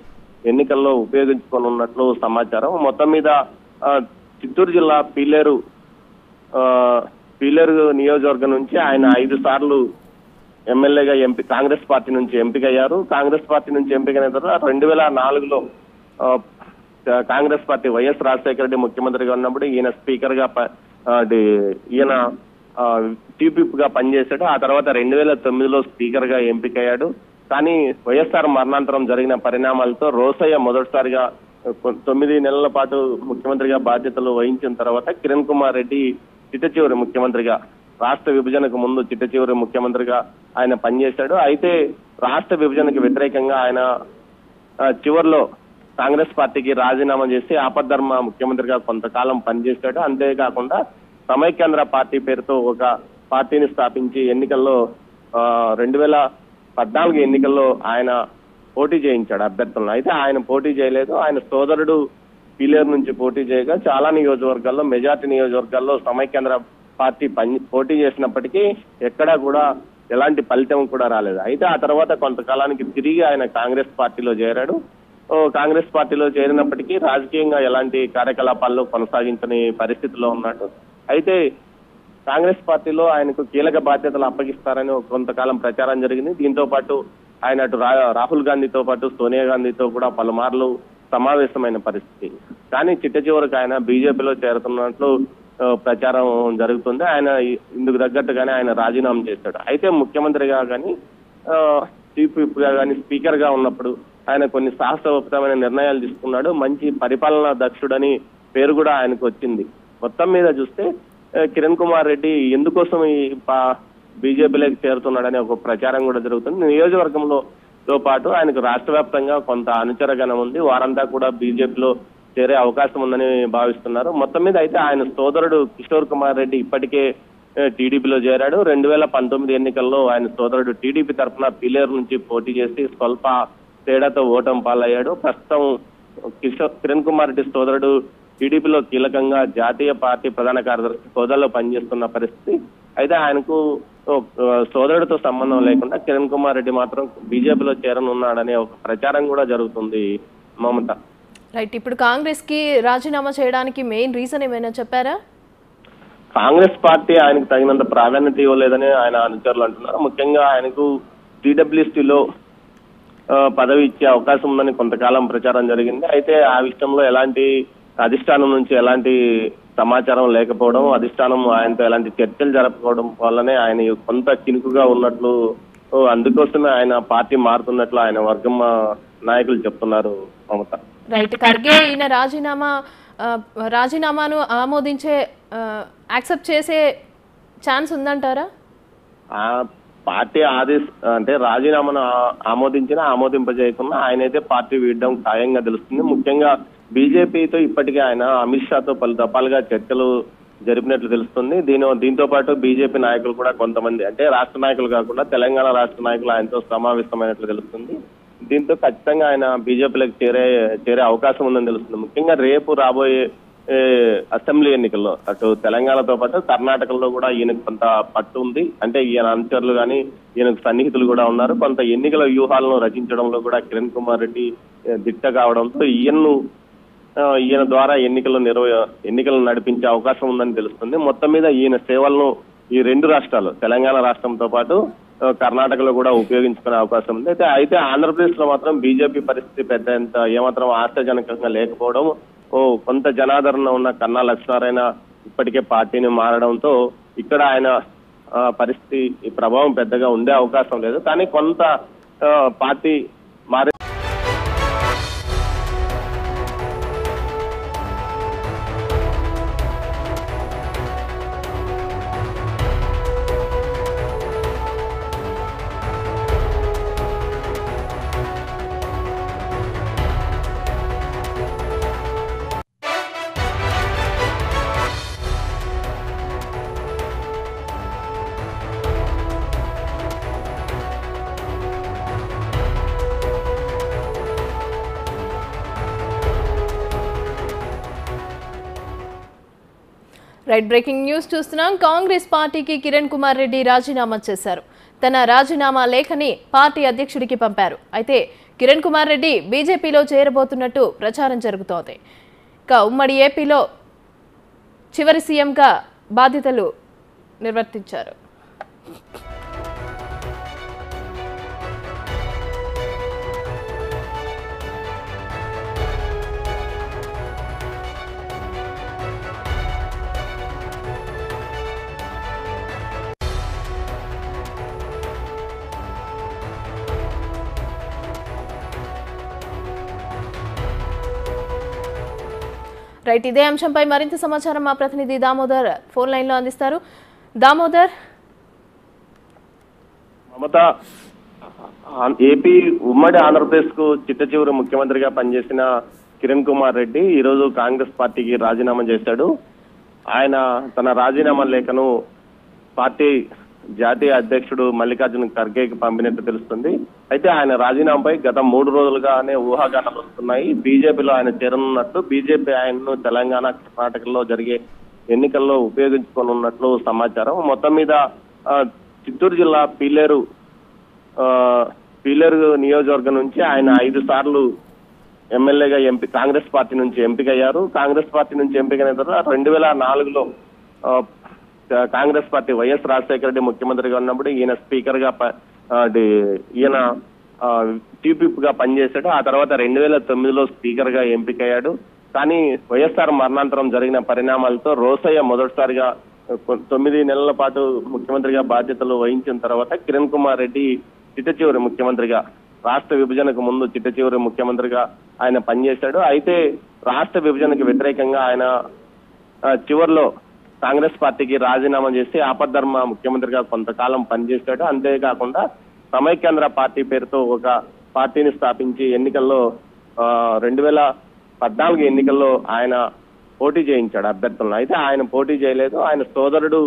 ఎన్నికల్లో ఉపయోగించుకోనున్నట్లు సమాచారం. మొత్తం మీద చిత్తూరు జిల్లా పీలేరు నియోజకవర్గం నుంచి ఆయన 5 సార్లు ఎమ్మెల్యేగా కాంగ్రెస్ పార్టీ నుంచి ఎంపికయ్యారు. కాంగ్రెస్ పార్టీ నుంచి ఎంపికైన తర్వాత 2004లో కాంగ్రెస్ పార్టీ వైఎస్ రాజశేఖర రెడ్డి ముఖ్యమంత్రిగా ఉన్నప్పుడు ఈయన స్పీకర్ గా ఈయన చీఫ్ విప్ గా పనిచేశాడు. ఆ తర్వాత 2009లో స్పీకర్ గా ఎంపికయ్యాడు. కానీ వైఎస్ఆర్ మరణాంతరం జరిగిన పరిణామాలతో రోసయ్య మొదటిసారిగా 9 నెలల పాటు ముఖ్యమంత్రిగా బాధ్యతలు వహించిన తర్వాత కిరణ్ కుమార్ రెడ్డి చిట్ట చివరి ముఖ్యమంత్రిగా, రాష్ట్ర విభజనకు ముందు చిట్ట చివరి ముఖ్యమంత్రిగా ఆయన పనిచేశాడు. అయితే రాష్ట్ర విభజనకు వ్యతిరేకంగా ఆయన చివరిలో కాంగ్రెస్ పార్టీకి రాజీనామా చేసి ఆపద్ధర్మ ముఖ్యమంత్రిగా కొంతకాలం పనిచేశాడు. అంతేకాకుండా సమైక్యాంధ్ర పార్టీ పేరుతో ఒక పార్టీని స్థాపించి ఎన్నికల్లో 2014 ఎన్నికల్లో ఆయన పోటీ చేయించాడు అభ్యర్థులను. అయితే ఆయన పోటీ చేయలేదు. ఆయన సోదరుడు పీలేరు నుంచి పోటీ చేయగా చాలా నియోజకవర్గాల్లో, మెజార్టీ నియోజకవర్గాల్లో సమైక్యాంధ్ర పార్టీ పోటీ చేసినప్పటికీ ఎక్కడా కూడా ఎలాంటి ఫలితం కూడా రాలేదు. అయితే ఆ తర్వాత కొంతకాలానికి తిరిగి ఆయన కాంగ్రెస్ పార్టీలో చేరాడు. కాంగ్రెస్ పార్టీలో చేరినప్పటికీ రాజకీయంగా ఎలాంటి కార్యకలాపాల్లో కొనసాగించని పరిస్థితిలో ఉన్నాడు. అయితే కాంగ్రెస్ పార్టీలో ఆయనకు కీలక బాధ్యతలు అప్పగిస్తారని కొంతకాలం ప్రచారం జరిగింది. దీంతో పాటు ఆయన అటు రాహుల్ గాంధీతో పాటు సోనియా గాంధీతో కూడా పలుమార్లు సమావేశమైన పరిస్థితి. కానీ చిట్ట చివరికి ఆయన బీజేపీలో చేరుతున్నట్లు ప్రచారం జరుగుతుంది. ఆయన ఇందుకు తగ్గట్టుగానే ఆయన రాజీనామా చేశాడు. అయితే ముఖ్యమంత్రిగా కానీ చీఫ్ విప్ గా కానీ స్పీకర్ గా ఉన్నప్పుడు ఆయన కొన్ని సాహసోపేతమైన నిర్ణయాలు తీసుకున్నాడు. మంచి పరిపాలనా దక్షుడని పేరు కూడా ఆయనకు వచ్చింది. మొత్తం మీద చూస్తే కిరణ్ కుమార్ రెడ్డి ఎందుకోసం ఈ బీజేపీలోకి చేరుతున్నాడనే ఒక ప్రచారం కూడా జరుగుతుంది. నియోజకవర్గంతో పాటు ఆయనకు రాష్ట్ర వ్యాప్తంగా కొంత అనుచరగణం ఉంది. వారంతా కూడా బీజేపీలో చేరే అవకాశం ఉందని భావిస్తున్నారు. మొత్తం మీద అయితే ఆయన సోదరుడు కిషోర్ కుమార్ రెడ్డి ఇప్పటికే టీడీపీలో చేరాడు. 2019 ఎన్నికల్లో ఆయన సోదరుడు టీడీపీ తరఫున పీలేరు నుంచి పోటీ చేసి స్వల్ప తేడాతో ఓటం పాలయ్యాడు. ప్రస్తుతం కిరణ్ కుమార్ రెడ్డి సోదరుడు టీడీపీలో కీలకంగా జాతీయ పార్టీ ప్రధాన కార్యదర్శి హోదాలో పనిచేస్తున్న పరిస్థితి. అయితే ఆయనకు సోదరుడితో సంబంధం లేకుండా కిరణ్ కుమార్ రెడ్డి మాత్రం బీజేపీలో చేరనున్నాడనే ఒక ప్రచారం కూడా జరుగుతుంది మమత. రైట్, ఇప్పుడు కాంగ్రెస్ కి రాజీనామా చేయడానికి మెయిన్ రీజన్ ఏమైనా చెప్పారా? కాంగ్రెస్ పార్టీ ఆయనకు తగినంత ప్రాధాన్యత ఇవ్వలేదని ఆయన అనుచరులు అంటున్నారు. ముఖ్యంగా ఆయనకు టీడబ్ల్యూసీలో పదవి ఇచ్చే అవకాశం ఉందని కొంతకాలం ప్రచారం జరిగింది. అయితే ఆ విషయంలో ఎలాంటి అధిష్టానం నుంచి ఎలాంటి సమాచారం లేకపోవడం, అధిష్టానం ఆయనతో ఎలాంటి చర్చలు జరపకపోవడం వల్లనే ఆయన కొంత చినుకుగా ఉన్నట్లు, అందుకోసమే ఆయన పార్టీ మారుతున్నట్లు ఆయన వర్గం నాయకులు చెప్తున్నారు. మమత రైట్ ఖర్గే ఈయన రాజీనామాను ఆమోదించే యాక్సెప్ట్ చేసే ఛాన్స్ ఉందంటారా? పార్టీ అంటే రాజీనామాను ఆమోదించినా ఆమోదింపజేయకుండా ఆయనైతే పార్టీ వీడడం ఖాయంగా తెలుస్తుంది. ముఖ్యంగా బీజేపీతో ఇప్పటికే ఆయన అమిత్ షాతో పలు దఫాలుగా చర్చలు జరిపినట్లు తెలుస్తుంది. దీంతో పాటు బీజేపీ నాయకులు కూడా కొంతమంది, అంటే రాష్ట్ర నాయకులు కాకుండా తెలంగాణ రాష్ట్ర నాయకులు ఆయనతో సమావేశమైనట్లు తెలుస్తుంది. దీంతో ఖచ్చితంగా ఆయన బీజేపీలకు చేరే అవకాశం ఉందని తెలుస్తుంది. ముఖ్యంగా రేపు రాబోయే అసెంబ్లీ ఎన్నికల్లో అటు తెలంగాణతో పాటు కర్ణాటకలో కూడా ఈయనకు కొంత పట్టు ఉంది. అంటే ఈయన అనుచరులు కానీ ఈయనకు సన్నిహితులు కూడా ఉన్నారు. కొంత ఎన్నికల వ్యూహాలను రచించడంలో కూడా కిరణ్ కుమార్ రెడ్డి దిట్ట కావడంతో ఈయన ద్వారా ఎన్నికలను నడిపించే అవకాశం ఉందని తెలుస్తుంది. మొత్తం మీద ఈయన సేవలను ఈ రెండు రాష్ట్రాలు, తెలంగాణ రాష్ట్రంతో పాటు కర్ణాటకలో కూడా ఉపయోగించుకునే అవకాశం ఉంది. అయితే ఆంధ్రప్రదేశ్ లో మాత్రం బీజేపీ పరిస్థితి పెద్దంత ఏమాత్రం ఆశాజనకంగా లేకపోవడం, కొంత జనాదరణ ఉన్న కన్నా లక్ష్మీనారాయణ ఇప్పటికే పార్టీని మారడంతో ఇక్కడ ఆయన పరిస్థితి ప్రభావం పెద్దగా ఉండే అవకాశం లేదు. కానీ కొంత పార్టీ మారే రైట్ బ్రేకింగ్ న్యూస్ చూస్తున్నాం. కాంగ్రెస్ పార్టీకి కిరణ్ కుమార్ రెడ్డి రాజీనామా చేశారు. తన రాజీనామా లేఖని పార్టీ అధ్యక్షుడికి పంపారు. అయితే కిరణ్ కుమార్ రెడ్డి బీజేపీలో చేరబోతున్నట్టు ప్రచారం జరుగుతోంది. ఇక ఉమ్మడి ఏపీలో చివరి సీఎంగా బాధ్యతలు నిర్వర్తించారు. రైట్, ఇదే అంశంపై మరింత సమాచారం మా ప్రతినిధి దామోదర్ ఫోన్ లైన్ లో అందిస్తారు. దామోదర్, మమత ఏపీ ఉమ్మడి ఆంధ్రప్రదేశ్ కు చిట్ట చివరి ముఖ్యమంత్రిగా పనిచేసిన కిరణ్ కుమార్ రెడ్డి ఈరోజు కాంగ్రెస్ పార్టీకి రాజీనామా చేశాడు. ఆయన తన రాజీనామా లేఖను పార్టీ జాతీయ అధ్యక్షుడు మల్లికార్జున ఖర్గేకి పంపినట్టు తెలుస్తుంది. అయితే ఆయన రాజీనామాపై గత 3 రోజులుగానే ఊహాగానాలు వస్తున్నాయి. బీజేపీలో ఆయన చేరనున్నట్టు, బీజేపీ ఆయనను తెలంగాణ కర్ణాటకలో జరిగే ఎన్నికల్లో ఉపయోగించుకోనున్నట్లు సమాచారం. మొత్తం మీద చిత్తూరు జిల్లా పీలేరు నియోజకవర్గం నుంచి ఆయన 5 సార్లు ఎమ్మెల్యేగా కాంగ్రెస్ పార్టీ నుంచి ఎంపికయ్యారు. కాంగ్రెస్ పార్టీ నుంచి ఎంపికైన తర్వాత 2004లో కాంగ్రెస్ పార్టీ వైఎస్ రాజశేఖర రెడ్డి ముఖ్యమంత్రిగా ఉన్నప్పుడు ఈయన స్పీకర్గా ఈయన చీఫ్ విప్ గా పనిచేశాడు. ఆ తర్వాత 2009లో స్పీకర్గా ఎంపికయ్యాడు. కానీ వైఎస్ఆర్ మరణాంతరం జరిగిన పరిణామాలతో రోసయ్య మొదటిసారిగా 9 నెలల పాటు ముఖ్యమంత్రిగా బాధ్యతలు వహించిన తర్వాత కిరణ్ కుమార్ రెడ్డి చిట్టచివరి ముఖ్యమంత్రిగా, రాష్ట్ర విభజనకు ముందు చిట్టచివరి ముఖ్యమంత్రిగా ఆయన పనిచేశాడు. అయితే రాష్ట్ర విభజనకు వ్యతిరేకంగా ఆయన చివరిలో కాంగ్రెస్ పార్టీకి రాజీనామా చేసి ఆపద్ధర్మ ముఖ్యమంత్రిగా కొంతకాలం పనిచేశాడు. అంతేకాకుండా సమైక్యాంధ్ర పార్టీ పేరుతో ఒక పార్టీని స్థాపించి ఎన్నికల్లో 2014 ఎన్నికల్లో ఆయన పోటీ చేయించాడు అభ్యర్థులను. అయితే ఆయన పోటీ చేయలేదు. ఆయన సోదరుడు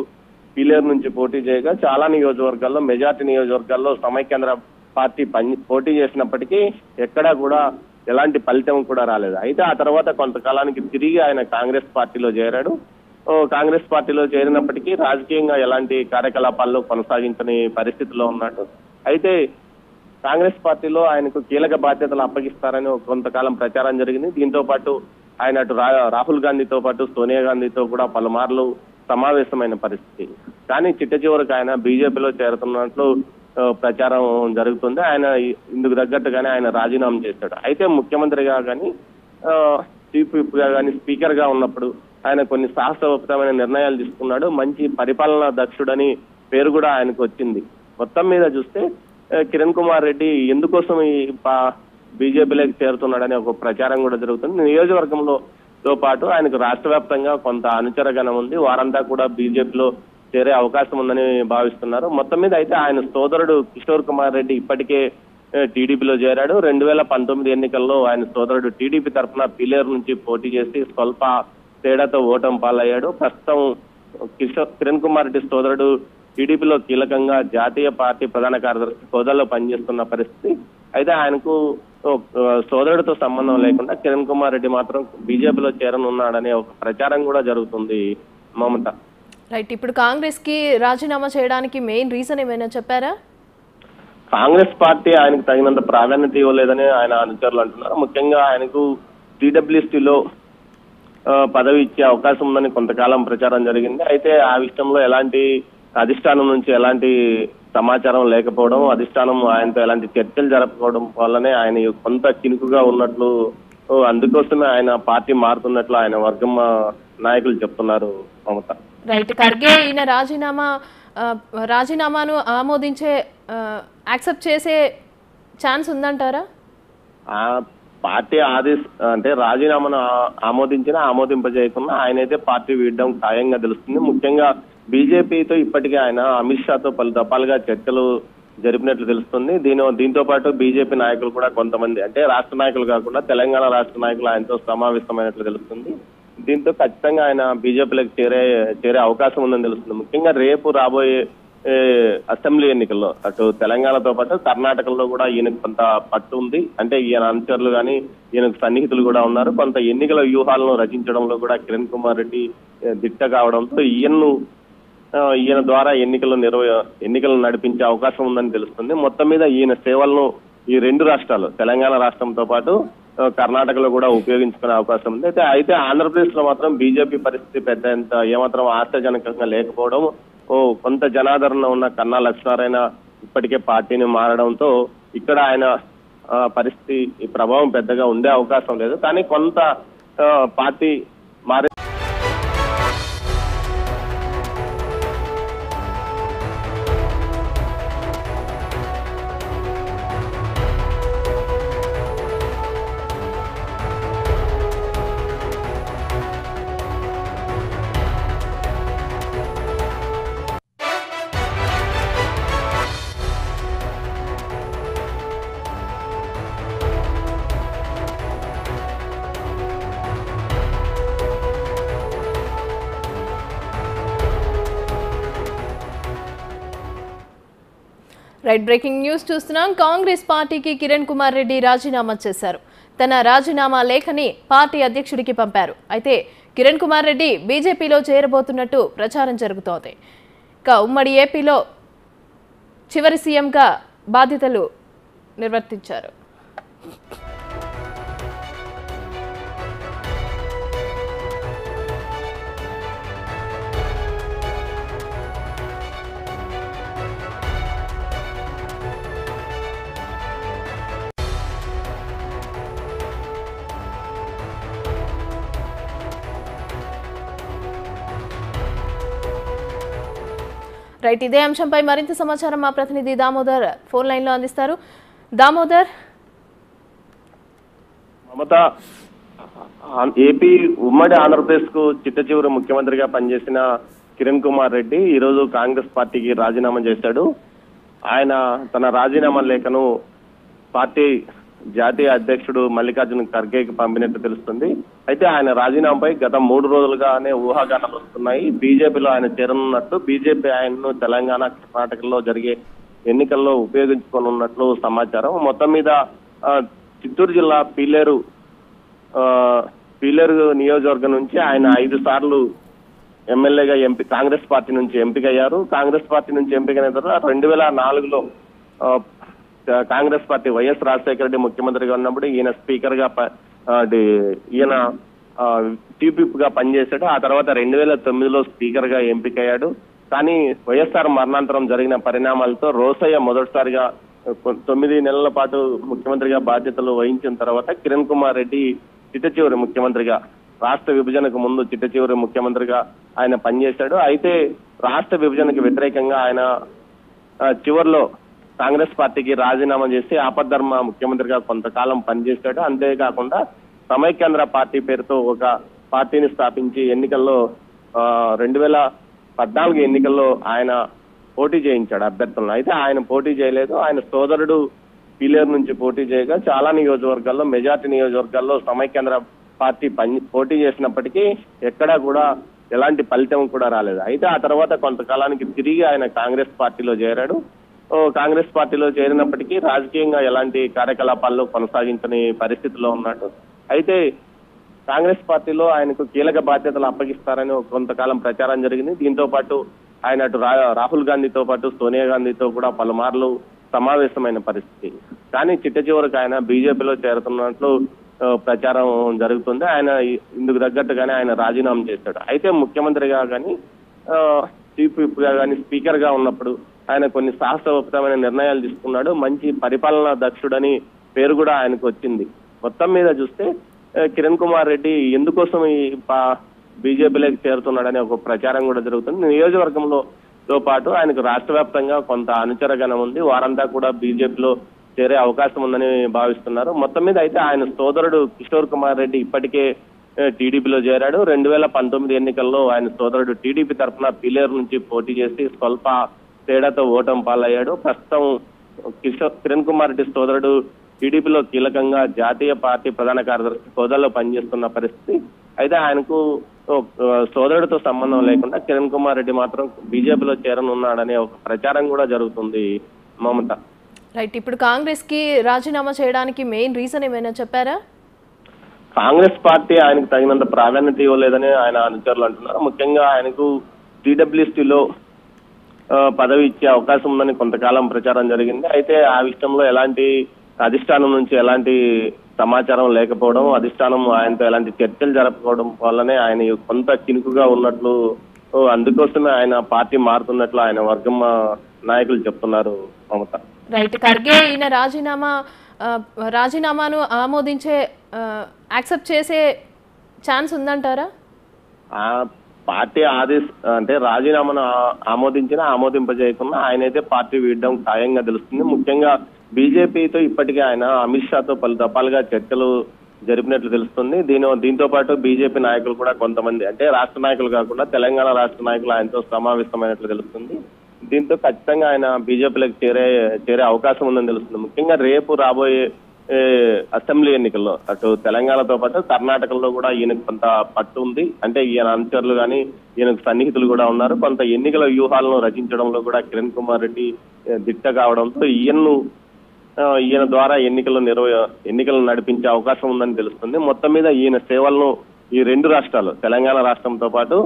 పీలేరు నుంచి పోటీ చేయగా చాలా నియోజకవర్గాల్లో, మెజార్టీ నియోజకవర్గాల్లో సమైక్యాంధ్ర పార్టీ పోటీ చేసినప్పటికీ ఎక్కడా కూడా ఎలాంటి ఫలితం కూడా రాలేదు. అయితే ఆ తర్వాత కొంతకాలానికి తిరిగి ఆయన కాంగ్రెస్ పార్టీలో చేరాడు. కాంగ్రెస్ పార్టీలో చేరినప్పటికీ రాజకీయంగా ఎలాంటి కార్యకలాపాల్లో కొనసాగించని పరిస్థితిలో ఉన్నాడు. అయితే కాంగ్రెస్ పార్టీలో ఆయనకు కీలక బాధ్యతలు అప్పగిస్తారని కొంతకాలం ప్రచారం జరిగింది. దీంతో పాటు ఆయన అటు రాహుల్ గాంధీతో పాటు సోనియా గాంధీతో కూడా పలుమార్లు సమావేశమైన పరిస్థితి. కానీ చిట్టచివరికి ఆయన బీజేపీలో చేరుతున్నట్లు ప్రచారం జరుగుతుంది. ఆయన ఇందుకు తగ్గట్టుగానే ఆయన రాజీనామా చేశాడు. అయితే ముఖ్యమంత్రిగా కానీ చీఫ్ విప్గా కానీ స్పీకర్గా ఉన్నప్పుడు ఆయన కొన్ని సాహసోపేతమైన నిర్ణయాలు తీసుకున్నాడు. మంచి పరిపాలనా దక్షుడని పేరు కూడా ఆయనకు వచ్చింది. మొత్తం మీద చూస్తే కిరణ్ కుమార్ రెడ్డి ఎందుకోసం ఈ బీజేపీలోకి చేరుతున్నాడని ఒక ప్రచారం కూడా జరుగుతుంది. నియోజకవర్గంతో పాటు ఆయనకు రాష్ట్ర వ్యాప్తంగా కొంత అనుచరగణం ఉంది. వారంతా కూడా బీజేపీలో చేరే అవకాశం ఉందని భావిస్తున్నారు. మొత్తం మీద అయితే ఆయన సోదరుడు కిషోర్ కుమార్ రెడ్డి ఇప్పటికే టీడీపీలో చేరాడు. 2019 ఎన్నికల్లో ఆయన సోదరుడు టీడీపీ తరఫున పిలేరు నుంచి పోటీ చేసి స్వల్ప తేడాతో ఓటమి పాలయ్యాడు. ప్రస్తుతం కిరణ్ కుమార్ రెడ్డి సోదరుడు టీడీపీలో కీలకంగా జాతీయ పార్టీ ప్రధాన కార్యదర్శి హోదాలో పనిచేస్తున్న పరిస్థితి. అయితే ఆయనకు సోదరుడితో సంబంధం లేకుండా కిరణ్ కుమార్ రెడ్డి మాత్రం బీజేపీలో చేరనున్నాడనే ఒక ప్రచారం కూడా జరుగుతుంది. మమత రైట్, ఇప్పుడు కాంగ్రెస్ కి రాజీనామా చేయడానికి మెయిన్ రీజన్ ఏమైనా చెప్పారా? కాంగ్రెస్ పార్టీ ఆయనకు తగినంత ప్రాధాన్యత ఇవ్వలేదని ఆయన అనుచరులు అంటున్నారు. ముఖ్యంగా ఆయనకు టీడబ్ల్యూసీలో పదవి ఇచ్చే అవకాశం ఉందని కొంతకాలం ప్రచారం జరిగింది. అయితే ఆ విషయంలో ఎలాంటి అధిష్టానం నుంచి ఎలాంటి సమాచారం లేకపోవడం, అధిష్టానం ఆయనతో ఎలాంటి చర్చలు జరపకపోవడం వల్లనే ఆయన కొంత చినుకుగా ఉన్నట్లు, అందుకోసమే ఆయన పార్టీ మారుతున్నట్లు ఆయన వర్గం నాయకులు చెప్తున్నారు. మమత రైట్, ఖర్గే ఈయన రాజీనామాను ఆమోదించే యాక్సెప్ట్ చేసే ఛాన్స్ ఉందంటారా? పార్టీ అంటే రాజీనామాను ఆమోదించినా ఆమోదింపజేయకుండా ఆయనైతే పార్టీ వీడడం ఖాయంగా తెలుస్తుంది. ముఖ్యంగా బీజేపీతో ఇప్పటికే ఆయన అమిత్ షాతో పలు దఫాలుగా చర్చలు జరిపినట్లు తెలుస్తుంది. దీంతో పాటు బీజేపీ నాయకులు కూడా కొంతమంది, అంటే రాష్ట్ర నాయకులు కాకుండా తెలంగాణ రాష్ట్ర నాయకులు ఆయనతో సమావేశమైనట్లు తెలుస్తుంది. దీంతో ఖచ్చితంగా ఆయన బీజేపీలకు చేరే అవకాశం ఉందని తెలుస్తుంది. ముఖ్యంగా రేపు రాబోయే అసెంబ్లీ ఎన్నికల్లో అటు తెలంగాణతో పాటు కర్ణాటకలో కూడా ఈయనకు కొంత పట్టు ఉంది. అంటే ఈయన అనుచరులు కానీ ఈయనకు సన్నిహితులు కూడా ఉన్నారు. కొంత ఎన్నికల వ్యూహాలను రచించడంలో కూడా కిరణ్ కుమార్ రెడ్డి దిట్ట కావడంతో ఈయన ద్వారా ఎన్నికలను నడిపించే అవకాశం ఉందని తెలుస్తుంది. మొత్తం మీద ఈయన సేవలను ఈ రెండు రాష్ట్రాలు, తెలంగాణ రాష్ట్రంతో పాటు కర్ణాటకలో కూడా ఉపయోగించుకునే అవకాశం ఉంది. అయితే ఆంధ్రప్రదేశ్ లో మాత్రం బీజేపీ పరిస్థితి పెద్దంత ఏమాత్రం ఆశాజనకంగా లేకపోవడం, కొంత జనాదరణ ఉన్న కన్నా లక్ష్మీనారాయణ ఇప్పటికే పార్టీని మారడంతో ఇక్కడ ఆయన పరిస్థితి ప్రభావం పెద్దగా ఉండే అవకాశం లేదు. కానీ కొంత పార్టీ మారే రైట్, బ్రేకింగ్ న్యూస్ చూస్తున్నాం. కాంగ్రెస్ పార్టీకి కిరణ్ కుమార్ రెడ్డి రాజీనామా చేశారు. తన రాజీనామా లేఖని పార్టీ అధ్యక్షుడికి పంపారు. అయితే కిరణ్ కుమార్ రెడ్డి బీజేపీలో చేరబోతున్నట్టు ప్రచారం జరుగుతోంది. ఇక ఉమ్మడి ఏపీలో చివరి సీఎంగా బాధ్యతలు నిర్వర్తించారు. రైట్, ఇదే అంశంపై మరింత సమాచారం మా ప్రతినిధి దామోదర్ ఫోన్ లైన్ లో అందిస్తారు. దామోదర్, మమత ఏపీ ఉమ్మడి ఆంధ్రప్రదేశ్ కు చిట్టచివరి ముఖ్యమంత్రిగా పనిచేసిన కిరణ్ కుమార్ రెడ్డి ఈరోజు కాంగ్రెస్ పార్టీకి రాజీనామా చేశాడు. ఆయన తన రాజీనామా లేఖను పార్టీ జాతీయ అధ్యక్షుడు మల్లికార్జున ఖర్గేకి పంపినట్టు తెలుస్తుంది. అయితే ఆయన రాజీనామాపై గత 3 రోజులుగానే ఊహాగానాలు వస్తున్నాయి. బీజేపీలో ఆయన చేరనున్నట్టు, బీజేపీ ఆయనను తెలంగాణ కర్ణాటకలో జరిగే ఎన్నికల్లో ఉపయోగించుకోనున్నట్లు సమాచారం. మొత్తం మీద చిత్తూరు జిల్లా పీలేరు నియోజకవర్గం నుంచి ఆయన 5 సార్లు ఎమ్మెల్యేగా కాంగ్రెస్ పార్టీ నుంచి ఎంపికయ్యారు. కాంగ్రెస్ పార్టీ నుంచి ఎంపికైన తర్వాత 2004లో కాంగ్రెస్ పార్టీ వైఎస్ రాజశేఖర రెడ్డి ముఖ్యమంత్రిగా ఉన్నప్పుడు ఈయన టీపీపీగా పనిచేశాడు. ఆ తర్వాత 2009లో స్పీకర్గా ఎంపికయ్యాడు. కానీ వైఎస్ఆర్ మరణాంతరం జరిగిన పరిణామాలతో రోసయ్య మొదటిసారిగా 9 నెలల పాటు ముఖ్యమంత్రిగా బాధ్యతలు వహించిన తర్వాత కిరణ్ కుమార్ రెడ్డి చిట్టచివరి ముఖ్యమంత్రిగా, రాష్ట్ర విభజనకు ముందు చిట్టచివరి ముఖ్యమంత్రిగా ఆయన పనిచేశాడు. అయితే రాష్ట్ర విభజనకు వ్యతిరేకంగా ఆయన చివరిలో కాంగ్రెస్ పార్టీకి రాజీనామా చేసి ఆపద్ధర్మ ముఖ్యమంత్రిగా కొంతకాలం పనిచేశాడు. అంతేకాకుండా సమైక్యాంధ్ర పార్టీ పేరుతో ఒక పార్టీని స్థాపించి ఎన్నికల్లో 2014 ఎన్నికల్లో ఆయన పోటీ చేయించాడు అభ్యర్థులను. అయితే ఆయన పోటీ చేయలేదు. ఆయన సోదరుడు పిలేరు నుంచి పోటీ చేయగా చాలా నియోజకవర్గాల్లో, మెజార్టీ నియోజకవర్గాల్లో సమైక్యాంధ్ర పార్టీ పోటీ చేసినప్పటికీ ఎక్కడా కూడా ఎలాంటి ఫలితం కూడా రాలేదు. అయితే ఆ తర్వాత కొంతకాలానికి తిరిగి ఆయన కాంగ్రెస్ పార్టీలో చేరాడు. కాంగ్రెస్ పార్టీలో చేరినప్పటికీ రాజకీయంగా ఎలాంటి కార్యకలాపాల్లో కొనసాగించని పరిస్థితిలో ఉన్నాడు. అయితే కాంగ్రెస్ పార్టీలో ఆయనకు కీలక బాధ్యతలు అప్పగిస్తారని కొంతకాలం ప్రచారం జరిగింది. దీంతో పాటు ఆయన అటు రాహుల్ గాంధీతో పాటు సోనియా గాంధీతో కూడా పలుమార్లు సమావేశమైన పరిస్థితి. కానీ చిట్ట చివరికి ఆయన బీజేపీలో చేరుతున్నట్లు ప్రచారం జరుగుతుంది. ఆయన ఇందుకు తగ్గట్టుగానే ఆయన రాజీనామా చేస్తాడు. అయితే ముఖ్యమంత్రిగా కానీ చీఫ్ విప్గా కానీ స్పీకర్గా ఉన్నప్పుడు ఆయన కొన్ని సాహసోపేతమైన నిర్ణయాలు తీసుకున్నాడు. మంచి పరిపాలనా దక్షుడని పేరు కూడా ఆయనకు వచ్చింది. మొత్తం మీద చూస్తే కిరణ్ కుమార్ రెడ్డి ఎందుకోసం ఈ బీజేపీలోకి చేరుతున్నాడనే ఒక ప్రచారం కూడా జరుగుతుంది. నియోజకవర్గంతో పాటు ఆయనకు రాష్ట్ర వ్యాప్తంగా కొంత అనుచరగణం ఉంది. వారంతా కూడా బీజేపీలో చేరే అవకాశం ఉందని భావిస్తున్నారు. మొత్తం మీద అయితే ఆయన సోదరుడు కిషోర్ కుమార్ రెడ్డి ఇప్పటికే టీడీపీలో చేరాడు. 2019 ఎన్నికల్లో ఆయన సోదరుడు టీడీపీ తరఫున పిలేరు నుంచి పోటీ చేసి స్వల్ప తేడాతో ఓటం పాలయ్యాడు. ప్రస్తుతం కిరణ్ కుమార్ రెడ్డి సోదరుడు టీడీపీలో కీలకంగా జాతీయ పార్టీ ప్రధాన కార్యదర్శి హోదాలో పనిచేస్తున్న పరిస్థితి. అయితే ఆయనకు సోదరుడితో సంబంధం లేకుండా కిరణ్ కుమార్ రెడ్డి మాత్రం బీజేపీలో చేరనున్నాడనే ఒక ప్రచారం కూడా జరుగుతుంది. మమత రైట్, ఇప్పుడు కాంగ్రెస్ కి రాజీనామా చేయడానికి మెయిన్ రీజన్ ఏమైనా చెప్పారా? కాంగ్రెస్ పార్టీ ఆయనకు తగినంత ప్రాధాన్యత ఇవ్వలేదని ఆయన అనుచరులు అంటున్నారు. ముఖ్యంగా ఆయనకు టీడబ్ల్యూసీలో పదవి ఇచ్చే అవకాశం ఉందని కొంతకాలం ప్రచారం జరిగింది. అయితే ఆ విషయంలో ఎలాంటి అధిష్టానం నుంచి ఎలాంటి సమాచారం లేకపోవడం, అధిష్టానం ఆయనతో ఎలాంటి చర్చలు జరపకపోవడం వల్లనే ఆయన కొంత చినుకుగా ఉన్నట్లు, అందుకోసమే ఆయన పార్టీ మారుతున్నట్లు ఆయన వర్గం నాయకులు చెప్తున్నారు. మమత రైట్, ఖర్గే ఈయన రాజీనామాను ఆమోదించే యాక్సెప్ట్ చేసే ఛాన్స్ ఉందంటారా? పార్టీ అంటే రాజీనామాను ఆమోదించినా ఆమోదింపజేయకుండా ఆయనైతే పార్టీ వీడడం ఖాయంగా తెలుస్తుంది. ముఖ్యంగా బీజేపీతో ఇప్పటికే ఆయన అమిత్ షాతో పలు దఫాలుగా చర్చలు జరిపినట్లు తెలుస్తుంది. దీంతో పాటు బీజేపీ నాయకులు కూడా కొంతమంది, అంటే రాష్ట్ర నాయకులు కాకుండా తెలంగాణ రాష్ట్ర నాయకులు ఆయనతో సమావేశమైనట్లు తెలుస్తుంది. దీంతో ఖచ్చితంగా ఆయన బీజేపీలకు చేరే అవకాశం ఉందని తెలుస్తుంది. ముఖ్యంగా రేపు రాబోయే అసెంబ్లీ ఎన్నికల్లో అటు తెలంగాణతో పాటు కర్ణాటకలో కూడా ఈయనకు కొంత పట్టు ఉంది. అంటే ఈయన అనుచరులు కానీ ఈయనకు సన్నిహితులు కూడా ఉన్నారు. కొంత ఎన్నికల వ్యూహాలను రచించడంలో కూడా కిరణ్ కుమార్ రెడ్డి దిట్ట కావడంతో ఈయన ద్వారా ఎన్నికలను నడిపించే అవకాశం ఉందని తెలుస్తుంది. మొత్తం మీద ఈయన సేవలను ఈ రెండు రాష్ట్రాలు, తెలంగాణ రాష్ట్రంతో పాటు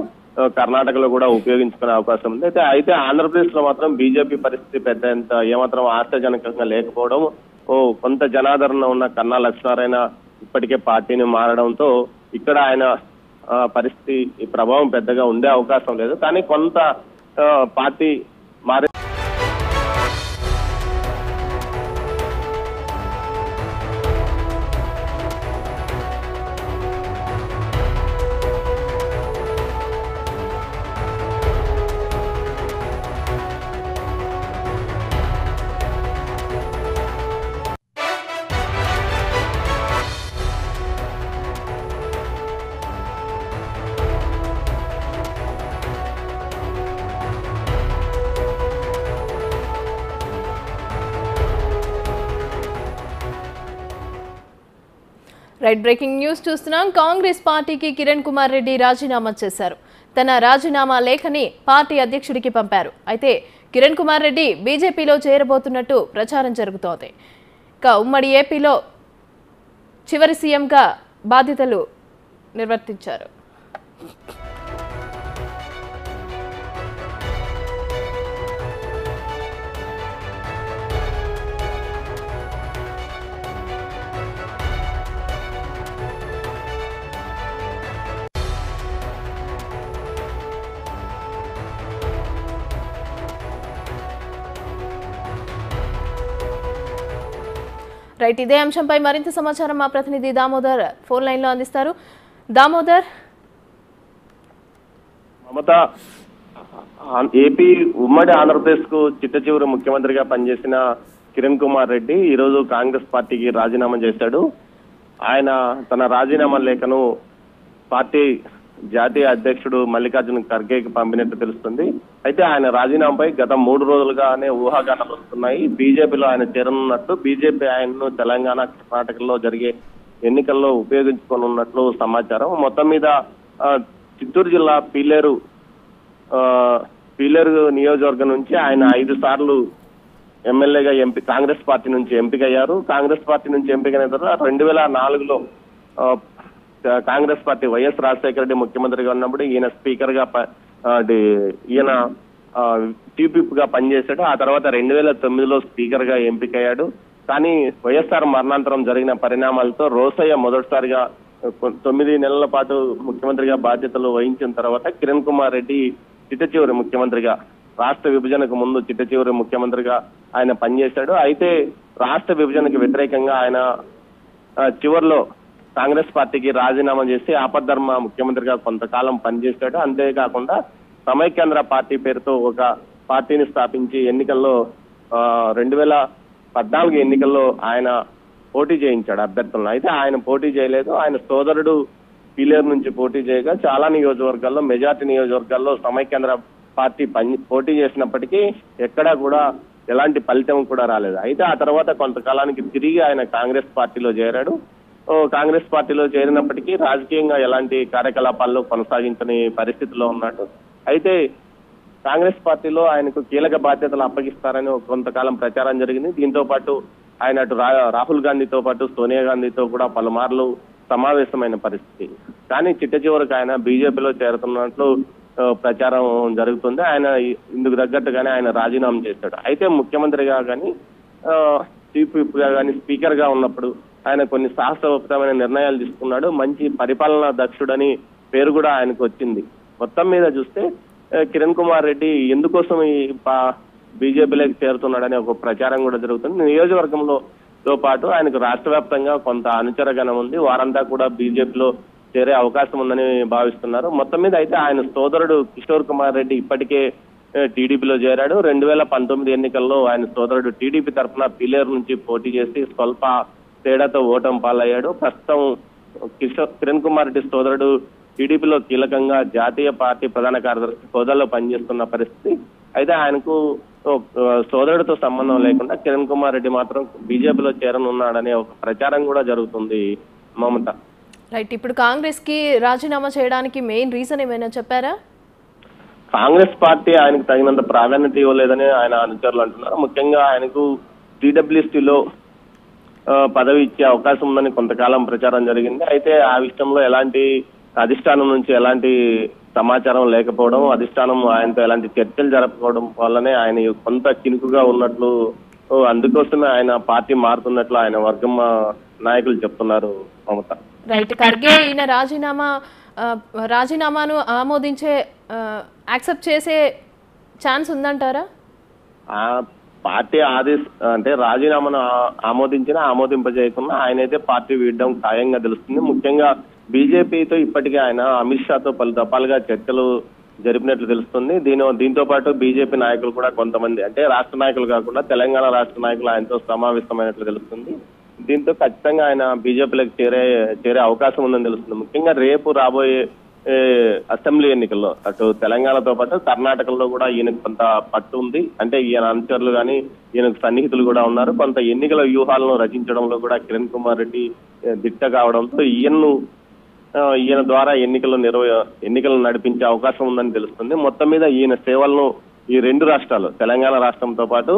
కర్ణాటకలో కూడా ఉపయోగించుకునే అవకాశం ఉంది. అయితే ఆంధ్రప్రదేశ్ లో మాత్రం బీజేపీ పరిస్థితి పెద్దంత ఏమాత్రం ఆశాజనకంగా లేకపోవడం, కొంత జనాదరణ ఉన్న కన్నా లక్ష్మారాయణ ఇప్పటికే పార్టీని మారడంతో ఇక్కడ ఆయన పరిస్థితి ప్రభావం పెద్దగా ఉండే అవకాశం లేదు. కానీ కొంత పార్టీ మారే రైట్, బ్రేకింగ్ న్యూస్ చూస్తున్నాం. కాంగ్రెస్ పార్టీకి కిరణ్ కుమార్ రెడ్డి రాజీనామా చేశారు. తన రాజీనామా లేఖని పార్టీ అధ్యక్షుడికి పంపారు. అయితే కిరణ్ కుమార్ రెడ్డి బీజేపీలో చేరబోతున్నట్టు ప్రచారం జరుగుతోంది. ఇక ఉమ్మడి ఏపీలో చివరి సీఎంగా బాధ్యతలు నిర్వర్తించారు. రైట్ ఇదే అంశంపై మరింత సమాచారం మా ప్రతినిధి దామోదర్ ఫోన్ లైన్ లో అందిస్తారు. దామోదర్, మమత ఏపీ ఉమ్మడి ఆంధ్రప్రదేశ్ కు చిట్టచివరి ముఖ్యమంత్రిగా పనిచేసిన కిరణ్ కుమార్ రెడ్డి ఈ రోజు కాంగ్రెస్ పార్టీకి రాజీనామా చేశాడు. ఆయన తన రాజీనామా లేఖను పార్టీ జాతీయ అధ్యక్షుడు మల్లికార్జున ఖర్గేకి పంపినట్టు తెలుస్తుంది. అయితే ఆయన రాజీనామాపై గత 3 రోజులుగానే ఊహాగానాలు వస్తున్నాయి. బీజేపీలో ఆయన చేరనున్నట్టు, బీజేపీ ఆయనను తెలంగాణ కర్ణాటకలో జరిగే ఎన్నికల్లో ఉపయోగించుకోనున్నట్లు సమాచారం. మొత్తం మీద చిత్తూరు జిల్లా పీలేరు నియోజకవర్గం నుంచి ఆయన 5 సార్లు ఎమ్మెల్యేగా కాంగ్రెస్ పార్టీ నుంచి ఎంపికయ్యారు. కాంగ్రెస్ పార్టీ నుంచి ఎంపికైన తర్వాత 2004లో కాంగ్రెస్ పార్టీ వైఎస్ రాజశేఖర రెడ్డి ముఖ్యమంత్రిగా ఉన్నప్పుడు ఈయన స్పీకర్ గా ఈయన చీఫ్ విప్ గా పనిచేశాడు. ఆ తర్వాత 2009లో స్పీకర్ గా ఎంపికయ్యాడు. కానీ వైఎస్ఆర్ మరణాంతరం జరిగిన పరిణామాలతో రోసయ్య మొదటిసారిగా 9 నెలల పాటు ముఖ్యమంత్రిగా బాధ్యతలు వహించిన తర్వాత కిరణ్ కుమార్ రెడ్డి చిట్టచివరి ముఖ్యమంత్రిగా, రాష్ట్ర విభజనకు ముందు చిట్టచివరి ముఖ్యమంత్రిగా ఆయన పనిచేశాడు. అయితే రాష్ట్ర విభజనకు వ్యతిరేకంగా ఆయన చివరిలో కాంగ్రెస్ పార్టీకి రాజీనామా చేసి ఆపద్ధర్మ ముఖ్యమంత్రిగా కొంతకాలం పనిచేశాడు. అంతేకాకుండా సమైక్యాంధ్ర పార్టీ పేరుతో ఒక పార్టీని స్థాపించి ఎన్నికల్లో 2014 ఎన్నికల్లో ఆయన పోటీ చేయించాడు అభ్యర్థులను. అయితే ఆయన పోటీ చేయలేదు. ఆయన సోదరుడు పీలేరు నుంచి పోటీ చేయగా చాలా నియోజకవర్గాల్లో, మెజార్టీ నియోజకవర్గాల్లో సమైక్యాంధ్ర పార్టీ పోటీ చేసినప్పటికీ ఎక్కడా కూడా ఎలాంటి ఫలితం కూడా రాలేదు. అయితే ఆ తర్వాత కొంతకాలానికి తిరిగి ఆయన కాంగ్రెస్ పార్టీలో చేరాడు. కాంగ్రెస్ పార్టీలో చేరినప్పటికీ రాజకీయంగా ఎలాంటి కార్యకలాపాల్లో కొనసాగించని పరిస్థితిలో ఉన్నాడు. అయితే కాంగ్రెస్ పార్టీలో ఆయనకు కీలక బాధ్యతలు అప్పగిస్తారని కొంతకాలం ప్రచారం జరిగింది. దీంతో పాటు ఆయన అటు రాహుల్ గాంధీతో పాటు సోనియా గాంధీతో కూడా పలుమార్లు సమావేశమైన పరిస్థితి. కానీ చిట్టచివరికి ఆయన బీజేపీలో చేరుతున్నట్లు ప్రచారం జరుగుతుంది. ఆయన ఇందుకు తగ్గట్టుగానే ఆయన రాజీనామా చేశాడు. అయితే ముఖ్యమంత్రిగా కానీ చీఫ్ విప్గా కానీ స్పీకర్ గా ఉన్నప్పుడు ఆయన కొన్ని సాహసోపేతమైన నిర్ణయాలు తీసుకున్నాడు. మంచి పరిపాలనా దక్షుడని పేరు కూడా ఆయనకు వచ్చింది. మొత్తం మీద చూస్తే కిరణ్ కుమార్ రెడ్డి ఎందుకోసం ఈ బీజేపీలోకి చేరుతున్నాడనే ఒక ప్రచారం కూడా జరుగుతుంది. నియోజకవర్గంతో పాటు ఆయనకు రాష్ట్ర వ్యాప్తంగా కొంత అనుచరగణం ఉంది. వారంతా కూడా బీజేపీలో చేరే అవకాశం ఉందని భావిస్తున్నారు. మొత్తం మీద అయితే ఆయన సోదరుడు కిషోర్ కుమార్ రెడ్డి ఇప్పటికే టీడీపీలో చేరాడు. 2019 ఎన్నికల్లో ఆయన సోదరుడు టీడీపీ తరఫున పీలేరు నుంచి పోటీ చేసి స్వల్ప తేడాతో ఓటం పాలయ్యాడు. ప్రస్తుతం కిరణ్ కుమార్ రెడ్డి సోదరుడు టీడీపీలో కీలకంగా జాతీయ పార్టీ ప్రధాన కార్యదర్శి హోదాలో పనిచేస్తున్న పరిస్థితి. అయితే ఆయనకు సోదరుడితో సంబంధం లేకుండా కిరణ్ కుమార్ రెడ్డి మాత్రం బీజేపీలో చేరనున్నాడనే ఒక ప్రచారం కూడా జరుగుతుంది. మమత, రైట్, ఇప్పుడు కాంగ్రెస్ కి రాజీనామా చేయడానికి మెయిన్ రీజన్ ఏమైనా చెప్పారా? కాంగ్రెస్ పార్టీ ఆయనకు తగినంత ప్రాధాన్యత ఇవ్వలేదని ఆయన అనుచరులు అంటున్నారు. ముఖ్యంగా ఆయనకు టీడబ్ల్యూసీలో పదవి ఇచ్చే అవకాశం ఉందని కొంతకాలం ప్రచారం జరిగింది. అయితే ఆ విషయంలో ఎలాంటి అధిష్టానం నుంచి ఎలాంటి సమాచారం లేకపోవడం, అధిష్టానం ఆయనతో ఎలాంటి చర్చలు జరపకపోవడం వల్లనే ఆయన కొంత కినుకుగా ఉన్నట్లు, అందుకోసమే ఆయన పార్టీ మారుతున్నట్లు ఆయన వర్గం నాయకులు చెప్తున్నారు. మమత, రైట్, ఖర్గే ఈయన రాజీనామాను ఆమోదించే యాక్సెప్ట్ చేసే ఛాన్స్ ఉందంటారా? పార్టీ అంటే రాజీనామాను ఆమోదించినా ఆమోదింపజేయకుండా ఆయనైతే పార్టీ వీడడం ఖాయంగా తెలుస్తుంది. ముఖ్యంగా బీజేపీతో ఇప్పటికే ఆయన అమిత్ షాతో పలు దఫాలుగా చర్చలు జరిపినట్లు తెలుస్తుంది. దీంతో పాటు బీజేపీ నాయకులు కూడా కొంతమంది, అంటే రాష్ట్ర నాయకులు కాకుండా తెలంగాణ రాష్ట్ర నాయకులు ఆయనతో సమావేశమైనట్లు తెలుస్తుంది. దీంతో ఖచ్చితంగా ఆయన బీజేపీలకు చేరే అవకాశం ఉందని తెలుస్తుంది. ముఖ్యంగా రేపు రాబోయే అసెంబ్లీ ఎన్నికల్లో అటు తెలంగాణతో పాటు కర్ణాటకలో కూడా ఈయనకు కొంత పట్టు ఉంది. అంటే ఈయన అనుచరులు కానీ ఈయనకు సన్నిహితులు కూడా ఉన్నారు. కొంత ఎన్నికల వ్యూహాలను రచించడంలో కూడా కిరణ్ కుమార్ రెడ్డి దిట్ట కావడంతో ఈయన ద్వారా ఎన్నికలను నడిపించే అవకాశం ఉందని తెలుస్తుంది. మొత్తం మీద ఈయన సేవలను ఈ 2 రాష్ట్రాలు, తెలంగాణ రాష్ట్రంతో పాటు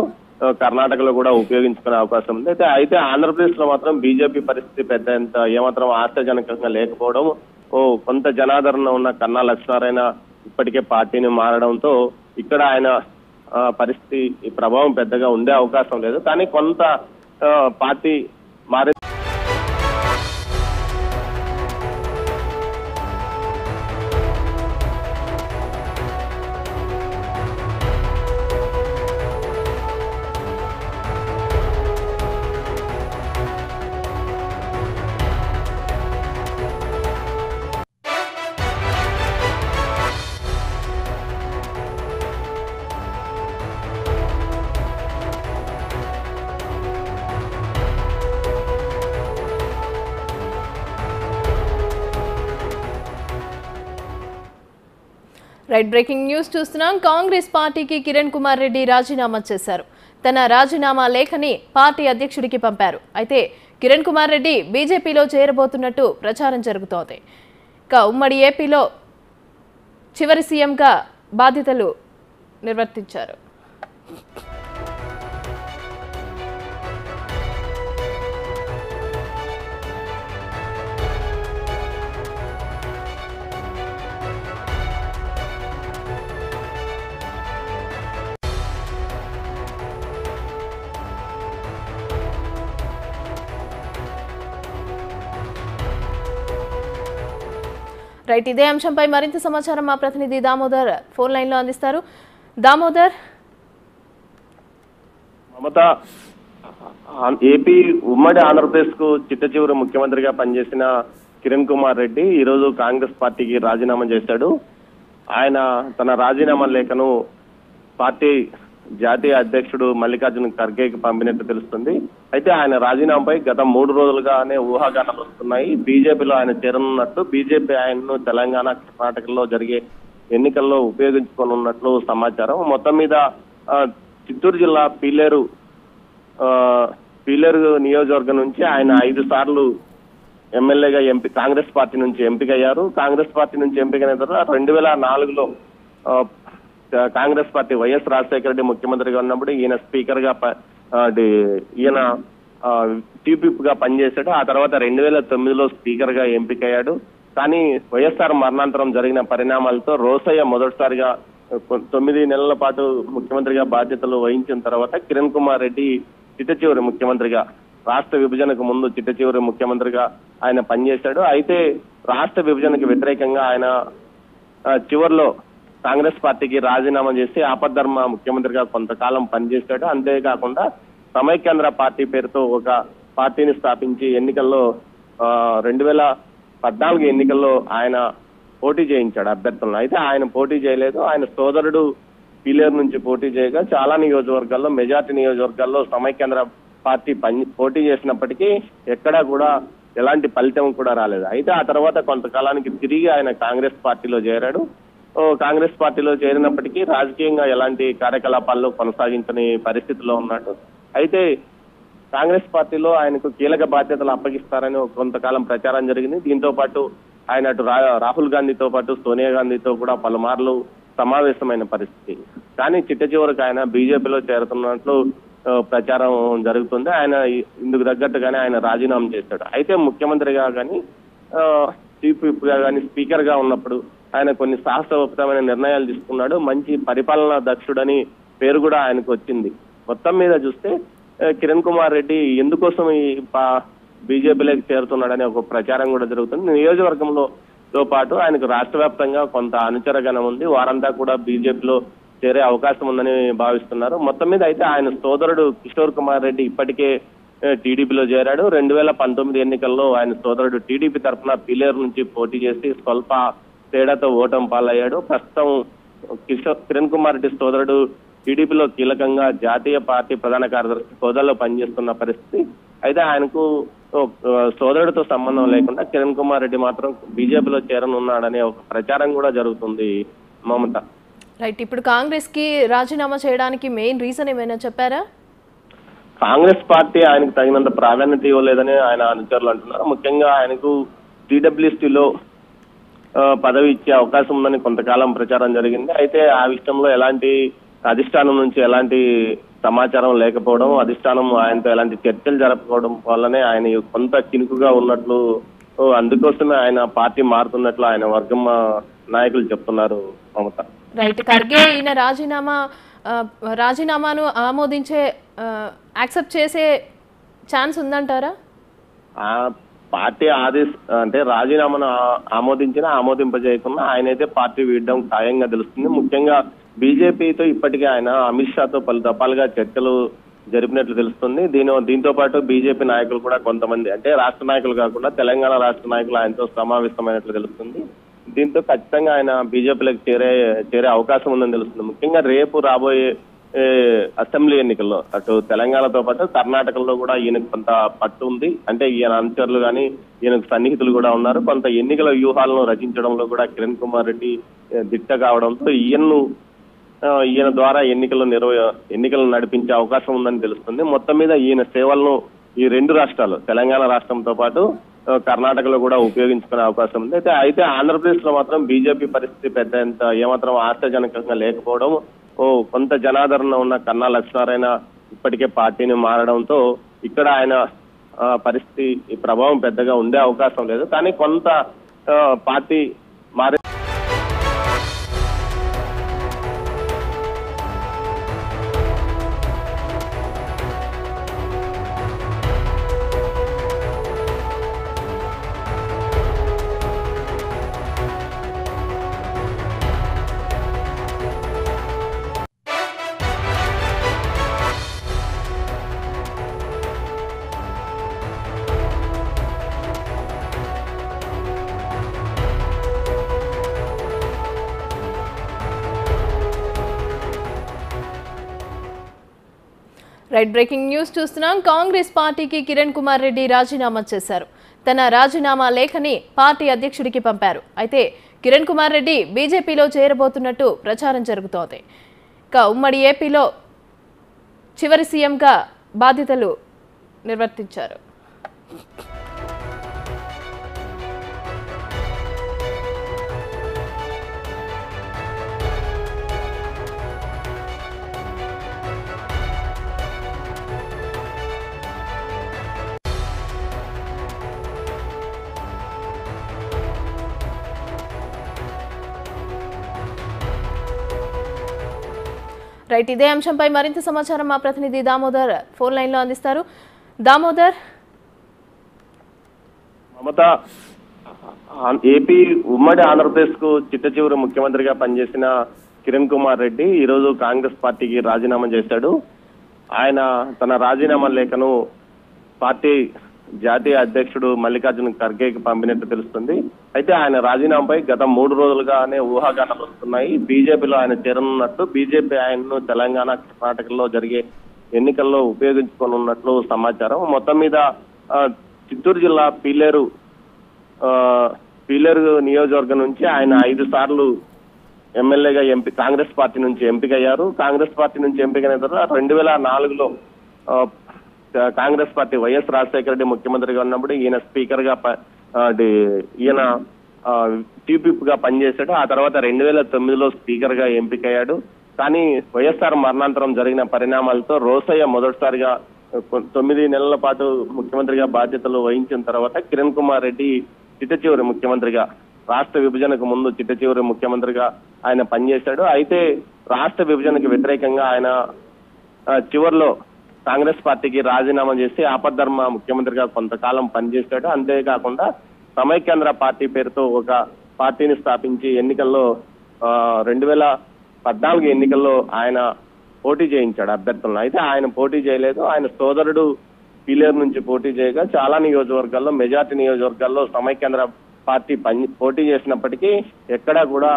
కర్ణాటకలో కూడా ఉపయోగించుకునే అవకాశం ఉంది. అయితే ఆంధ్రప్రదేశ్ లో మాత్రం బీజేపీ పరిస్థితి పెద్దంత ఏమాత్రం ఆశాజనకంగా లేకపోవడం, కొంత జనాదరణ ఉన్న కన్నా లక్ష్మీనారాయణ ఇప్పటికే పార్టీని మారడంతో ఇక్కడ ఆయన పరిస్థితి ప్రభావం పెద్దగా ఉండే అవకాశం లేదు. కానీ కొంత పార్టీ మారే రైట్ బ్రేకింగ్ న్యూస్ చూస్తున్నాం. కాంగ్రెస్ పార్టీకి కిరణ్ కుమార్ రెడ్డి రాజీనామా చేశారు. తన రాజీనామా లేఖని పార్టీ అధ్యక్షుడికి పంపారు. అయితే కిరణ్ కుమార్ రెడ్డి బీజేపీలో చేరబోతున్నట్టు ప్రచారం జరుగుతోంది. ఇక ఉమ్మడి ఏపీలో చివరి సీఎంగా బాధ్యతలు నిర్వర్తించారు. రైట్, ఇదే అంశంపై మరింత సమాచారం మా ప్రతినిధి దామోదర్ ఫోన్ లైన్ లో అందిస్తారు. దామోదర్. మమత ఏపీ ఉమ్మడి ఆంధ్రప్రదేశ్ కు చిట్ట చివరి ముఖ్యమంత్రిగా పనిచేసిన కిరణ్ కుమార్ రెడ్డి ఈరోజు కాంగ్రెస్ పార్టీకి రాజీనామా చేశాడు. ఆయన తన రాజీనామా లేఖను పార్టీ జాతీయ అధ్యక్షుడు మల్లికార్జున ఖర్గేకి పంపినట్టు తెలుస్తుంది. అయితే ఆయన రాజీనామాపై గత 3 రోజులుగానే ఊహాగానాలు వస్తున్నాయి. బీజేపీలో ఆయన చేరనున్నట్టు, బీజేపీ ఆయనను తెలంగాణ కర్ణాటకలో జరిగే ఎన్నికల్లో ఉపయోగించుకోనున్నట్లు సమాచారం. మొత్తం మీద చిత్తూరు జిల్లా పీలేరు నియోజకవర్గం నుంచి ఆయన 5 సార్లు ఎమ్మెల్యేగా కాంగ్రెస్ పార్టీ నుంచి ఎంపికయ్యారు. కాంగ్రెస్ పార్టీ నుంచి ఎంపికైన తర్వాత 2004లో కాంగ్రెస్ పార్టీ వైఎస్ రాజశేఖర రెడ్డి ముఖ్యమంత్రిగా ఉన్నప్పుడు ఈయన స్పీకర్ గా ఈయన టీపీపీ గా పనిచేశాడు. ఆ తర్వాత 2009లో స్పీకర్ గా ఎంపికయ్యాడు. కానీ వైఎస్ఆర్ మరణాంతరం జరిగిన పరిణామాలతో రోసయ్య మొదటిసారిగా 9 నెలల పాటు ముఖ్యమంత్రిగా బాధ్యతలు వహించిన తర్వాత కిరణ్ కుమార్ రెడ్డి చిట్టచివరి ముఖ్యమంత్రిగా, రాష్ట్ర విభజనకు ముందు చిట్టచివరి ముఖ్యమంత్రిగా ఆయన పనిచేశాడు. అయితే రాష్ట్ర విభజనకు వ్యతిరేకంగా ఆయన చివరిలో కాంగ్రెస్ పార్టీకి రాజీనామా చేసి ఆపద్ధర్మ ముఖ్యమంత్రిగా కొంతకాలం పనిచేశాడు. అంతేకాకుండా సమైక్యాంధ్ర పార్టీ పేరుతో ఒక పార్టీని స్థాపించి ఎన్నికల్లో 2014 ఎన్నికల్లో ఆయన పోటీ చేయించాడు అభ్యర్థులను. అయితే ఆయన పోటీ చేయలేదు. ఆయన సోదరుడు పీలేరు నుంచి పోటీ చేయగా చాలా నియోజకవర్గాల్లో, మెజార్టీ నియోజకవర్గాల్లో సమైక్యాంధ్ర పార్టీ పోటీ చేసినప్పటికీ ఎక్కడా కూడా ఎలాంటి ఫలితం కూడా రాలేదు. అయితే ఆ తర్వాత కొంతకాలానికి తిరిగి ఆయన కాంగ్రెస్ పార్టీలో చేరాడు. కాంగ్రెస్ పార్టీలో చేరినప్పటికీ రాజకీయంగా ఎలాంటి కార్యకలాపాల్లో కొనసాగించని పరిస్థితిలో ఉన్నాడు. అయితే కాంగ్రెస్ పార్టీలో ఆయనకు కీలక బాధ్యతలు అప్పగిస్తారని కొంతకాలం ప్రచారం జరిగింది. దీంతో పాటు ఆయన అటు రాహుల్ గాంధీతో పాటు సోనియా గాంధీతో కూడా పలుమార్లు సమావేశమైన పరిస్థితి. కానీ చిట్ట చివరికి ఆయన బీజేపీలో చేరుతున్నట్లు ప్రచారం జరుగుతుంది. ఆయన ఇందుకు తగ్గట్టుగానే ఆయన రాజీనామా చేశాడు. అయితే ముఖ్యమంత్రిగా కానీ చీఫ్ విప్గా కానీ స్పీకర్ గా ఉన్నప్పుడు ఆయన కొన్ని సాహసోపేతమైన నిర్ణయాలు తీసుకున్నాడు. మంచి పరిపాలనా దక్షుడని పేరు కూడా ఆయనకు వచ్చింది. మొత్తం మీద చూస్తే కిరణ్ కుమార్ రెడ్డి ఎందుకోసం ఈ బీజేపీలోకి చేరుతున్నాడనే ఒక ప్రచారం కూడా జరుగుతుంది. నియోజకవర్గంతో పాటు ఆయనకు రాష్ట్ర వ్యాప్తంగా కొంత అనుచరగణం ఉంది. వారంతా కూడా బీజేపీలో చేరే అవకాశం ఉందని భావిస్తున్నారు. మొత్తం మీద అయితే ఆయన సోదరుడు కిషోర్ కుమార్ రెడ్డి ఇప్పటికే టీడీపీలో చేరాడు. 2019 ఎన్నికల్లో ఆయన సోదరుడు టీడీపీ తరఫున పీలేరు నుంచి పోటీ చేసి స్వల్ప తేడాతో ఓటం పాలయ్యాడు. ప్రస్తుతం కిరణ్ కుమార్ రెడ్డి సోదరుడు టీడీపీలో కీలకంగా జాతీయ పార్టీ ప్రధాన కార్యదర్శి హోదాలో పనిచేస్తున్న పరిస్థితి. అయితే ఆయనకు సోదరుడితో సంబంధం లేకుండా కిరణ్ కుమార్ రెడ్డి మాత్రం బీజేపీలో చేరనున్నాడనే ఒక ప్రచారం కూడా జరుగుతుంది. మమత, రైట్, ఇప్పుడు కాంగ్రెస్ కి రాజీనామా చేయడానికి మెయిన్ రీజన్ ఏమైనా చెప్పారా? కాంగ్రెస్ పార్టీ ఆయనకు తగినంత ప్రాధాన్యత ఇవ్వలేదని ఆయన అనుచరులు అంటున్నారు. ముఖ్యంగా ఆయనకు టీడబ్ల్యూసీలో పదవి ఇచ్చే అవకాశం ఉందని కొంతకాలం ప్రచారం జరిగింది. అయితే ఆ విషయంలో ఎలాంటి అధిష్టానం నుంచి ఎలాంటి సమాచారం లేకపోవడం, అధిష్టానం ఆయనతో ఎలాంటి చర్చలు జరపకపోవడం వల్లనే ఆయన కొంత చినుకుగా ఉన్నట్లు, అందుకోసమే ఆయన పార్టీ మారుతున్నట్లు ఆయన వర్గం నాయకులు చెప్తున్నారు. మమత, రైట్, ఖర్గే ఈయన రాజీనామాను ఆమోదించే యాక్సెప్ట్ చేసే ఛాన్స్ ఉందంటారా? పార్టీ అంటే రాజీనామాను ఆమోదించినా ఆమోదింపజేయకుండా ఆయనైతే పార్టీ వీడడం ఖాయంగా తెలుస్తుంది. ముఖ్యంగా బీజేపీతో ఇప్పటికే ఆయన అమిత్ షాతో పలు దఫాలుగా చర్చలు జరిపినట్లు తెలుస్తుంది. దీంతో పాటు బీజేపీ నాయకులు కూడా కొంతమంది, అంటే రాష్ట్ర నాయకులు కాకుండా తెలంగాణ రాష్ట్ర నాయకులు ఆయనతో సమావేశమైనట్లు తెలుస్తుంది. దీంతో ఖచ్చితంగా ఆయన బీజేపీలకు చేరే అవకాశం ఉందని తెలుస్తుంది. ముఖ్యంగా రేపు రాబోయే అసెంబ్లీ ఎన్నికల్లో అటు తెలంగాణతో పాటు కర్ణాటకలో కూడా ఈయనకు కొంత పట్టు ఉంది. అంటే ఈయన అనుచరులు కానీ ఈయనకు సన్నిహితులు కూడా ఉన్నారు. కొంత ఎన్నికల వ్యూహాలను రచించడంలో కూడా కిరణ్ కుమార్ రెడ్డి దిట్ట కావడంతో ఈయన్ను ఈయన ద్వారా ఎన్నికలు నడిపించే అవకాశం ఉందని తెలుస్తుంది. మొత్తం మీద ఈయన సేవలను ఈ రెండు రాష్ట్రాలు తెలంగాణ రాష్ట్రంతో పాటు కర్ణాటకలో కూడా ఉపయోగించుకునే అవకాశం ఉంది. అయితే ఆంధ్రప్రదేశ్ లో మాత్రం బీజేపీ పరిస్థితి పెద్దంత ఏమాత్రం ఆశాజనకంగా లేకపోవడం, కొంత జనాదరణ ఉన్న కన్నా లక్ష్మీనారాయణ ఇప్పటికే పార్టీని మారడంతో ఇక్కడ ఆయన పరిస్థితి ప్రభావం పెద్దగా ఉండే అవకాశం లేదు. కానీ కొంత పార్టీ మారే రైట్. బ్రేకింగ్ న్యూస్ చూస్తున్నాం. కాంగ్రెస్ పార్టీకి కిరణ్ కుమార్ రెడ్డి రాజీనామా చేశారు. తన రాజీనామా లేఖని పార్టీ అధ్యక్షుడికి పంపారు. అయితే కిరణ్ కుమార్ రెడ్డి బీజేపీలో చేరబోతున్నట్టు ప్రచారం జరుగుతోంది. ఇక ఉమ్మడి ఏపీలో చివరి సీఎంగా బాధ్యతలు నిర్వర్తించారు. రైట్, ఇదే అంశంపై మరింత సమాచారం మా ప్రతినిధి దామోదర్ ఫోన్ లైన్ లో అందిస్తారు. దామోదర్, మమత ఏపీ ఉమ్మడి ఆంధ్రప్రదేశ్ కు చిట్ట చివరి ముఖ్యమంత్రిగా పనిచేసిన కిరణ్ కుమార్ రెడ్డి ఈరోజు కాంగ్రెస్ పార్టీకి రాజీనామా చేశాడు. ఆయన తన రాజీనామా లేఖను పార్టీ జాతీయ అధ్యక్షుడు మల్లికార్జున్ ఖర్గేకి పంపినట్టు తెలుస్తుంది. అయితే ఆయన రాజీనామాపై గత 3 రోజులుగానే ఊహాగానాలు వస్తున్నాయి. బీజేపీలో ఆయన చేరనున్నట్టు, బీజేపీ ఆయన్ను తెలంగాణ కర్ణాటకలో జరిగే ఎన్నికల్లో ఉపయోగించుకోనున్నట్లు సమాచారం. మొత్తం మీద చిత్తూరు జిల్లా పీలేరు నియోజకవర్గం నుంచి ఆయన 5 సార్లు ఎమ్మెల్యేగా కాంగ్రెస్ పార్టీ నుంచి ఎంపికయ్యారు. కాంగ్రెస్ పార్టీ నుంచి ఎంపికైన తర్వాత 2004లో కాంగ్రెస్ పార్టీ వైఎస్ రాజశేఖర రెడ్డి ముఖ్యమంత్రిగా ఉన్నప్పుడు ఈయన స్పీకర్ గా ఈయన టీపీపీ గా పనిచేశాడు. ఆ తర్వాత 2009లో స్పీకర్ గా ఎంపికయ్యాడు. కానీ వైఎస్ఆర్ మరణాంతరం జరిగిన పరిణామాలతో రోసయ్య మొదటిసారిగా 9 నెలల పాటు ముఖ్యమంత్రిగా బాధ్యతలు వహించిన తర్వాత కిరణ్ కుమార్ రెడ్డి చిట్టచివరి ముఖ్యమంత్రిగా, రాష్ట్ర విభజనకు ముందు చిట్టచివరి ముఖ్యమంత్రిగా ఆయన పనిచేశాడు. అయితే రాష్ట్ర విభజనకు వ్యతిరేకంగా ఆయన చివరిలో కాంగ్రెస్ పార్టీకి రాజీనామా చేసి ఆపద్ధర్మ ముఖ్యమంత్రిగా కొంతకాలం పనిచేశాడు. అంతేకాకుండా సమైక్యాంధ్ర పార్టీ పేరుతో ఒక పార్టీని స్థాపించి ఎన్నికల్లో 2014 ఎన్నికల్లో ఆయన పోటీ చేయించాడు అభ్యర్థులను. అయితే ఆయన పోటీ చేయలేదు. ఆయన సోదరుడు పీలేరు నుంచి పోటీ చేయగా చాలా నియోజకవర్గాల్లో, మెజార్టీ నియోజకవర్గాల్లో సమైక్యాంధ్ర పార్టీ పోటీ చేసినప్పటికీ ఎక్కడా కూడా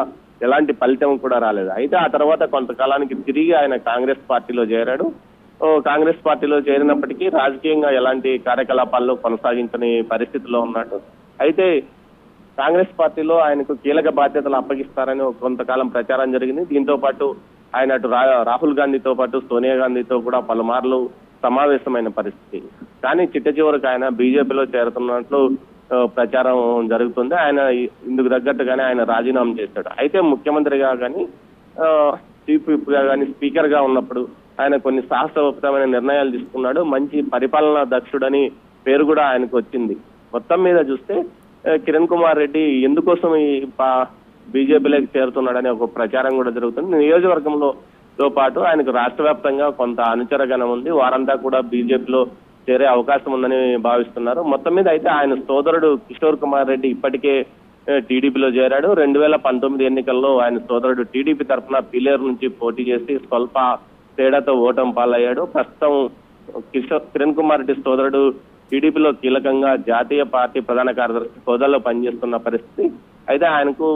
ఎలాంటి ఫలితం కూడా రాలేదు. అయితే ఆ తర్వాత కొంతకాలానికి తిరిగి ఆయన కాంగ్రెస్ పార్టీలో చేరాడు. కాంగ్రెస్ పార్టీలో చేరినప్పటికీ రాజకీయంగా ఎలాంటి కార్యకలాపాల్లో కొనసాగించని పరిస్థితిలో ఉన్నాడు. అయితే కాంగ్రెస్ పార్టీలో ఆయనకు కీలక బాధ్యతలు అప్పగిస్తారని కొంతకాలం ప్రచారం జరిగింది. దీంతో పాటు ఆయన అటు రాహుల్ గాంధీతో పాటు సోనియా గాంధీతో కూడా పలుమార్లు సమావేశమైన పరిస్థితి. కానీ చిట్ట చివరికి ఆయన బీజేపీలో చేరుతున్నట్లు ప్రచారం జరుగుతుంది. ఆయన ఇందుకు తగ్గట్టుగానే ఆయన రాజీనామా చేశాడు. అయితే ముఖ్యమంత్రిగా కానీ చీఫ్ విప్గా కానీ స్పీకర్ గా ఉన్నప్పుడు ఆయన కొన్ని సాహసోపేతమైన నిర్ణయాలు తీసుకున్నాడు. మంచి పరిపాలనా దక్షుడని పేరు కూడా ఆయనకు వచ్చింది. మొత్తం మీద చూస్తే కిరణ్ కుమార్ రెడ్డి ఎందుకోసం ఈ బీజేపీలోకి చేరుతున్నాడనే ఒక ప్రచారం కూడా జరుగుతుంది. నియోజకవర్గంతో పాటు ఆయనకు రాష్ట్ర వ్యాప్తంగా కొంత అనుచరగణం ఉంది. వారంతా కూడా బీజేపీలో చేరే అవకాశం ఉందని భావిస్తున్నారు. మొత్తం మీద అయితే ఆయన సోదరుడు కిషోర్ కుమార్ రెడ్డి ఇప్పటికే టీడీపీలో చేరాడు. 2019 ఎన్నికల్లో ఆయన సోదరుడు టీడీపీ తరఫున పీలేరు నుంచి పోటీ చేసి స్వల్ప తేడాతో ఓటం పాలయ్యాడు. ప్రస్తుతం కిరణ్ కుమార్ రెడ్డి సోదరుడు టీడీపీలో కీలకంగా జాతీయ పార్టీ ప్రధాన కార్యదర్శి హోదాలో పనిచేస్తున్న పరిస్థితి. అయితే ఆయనకు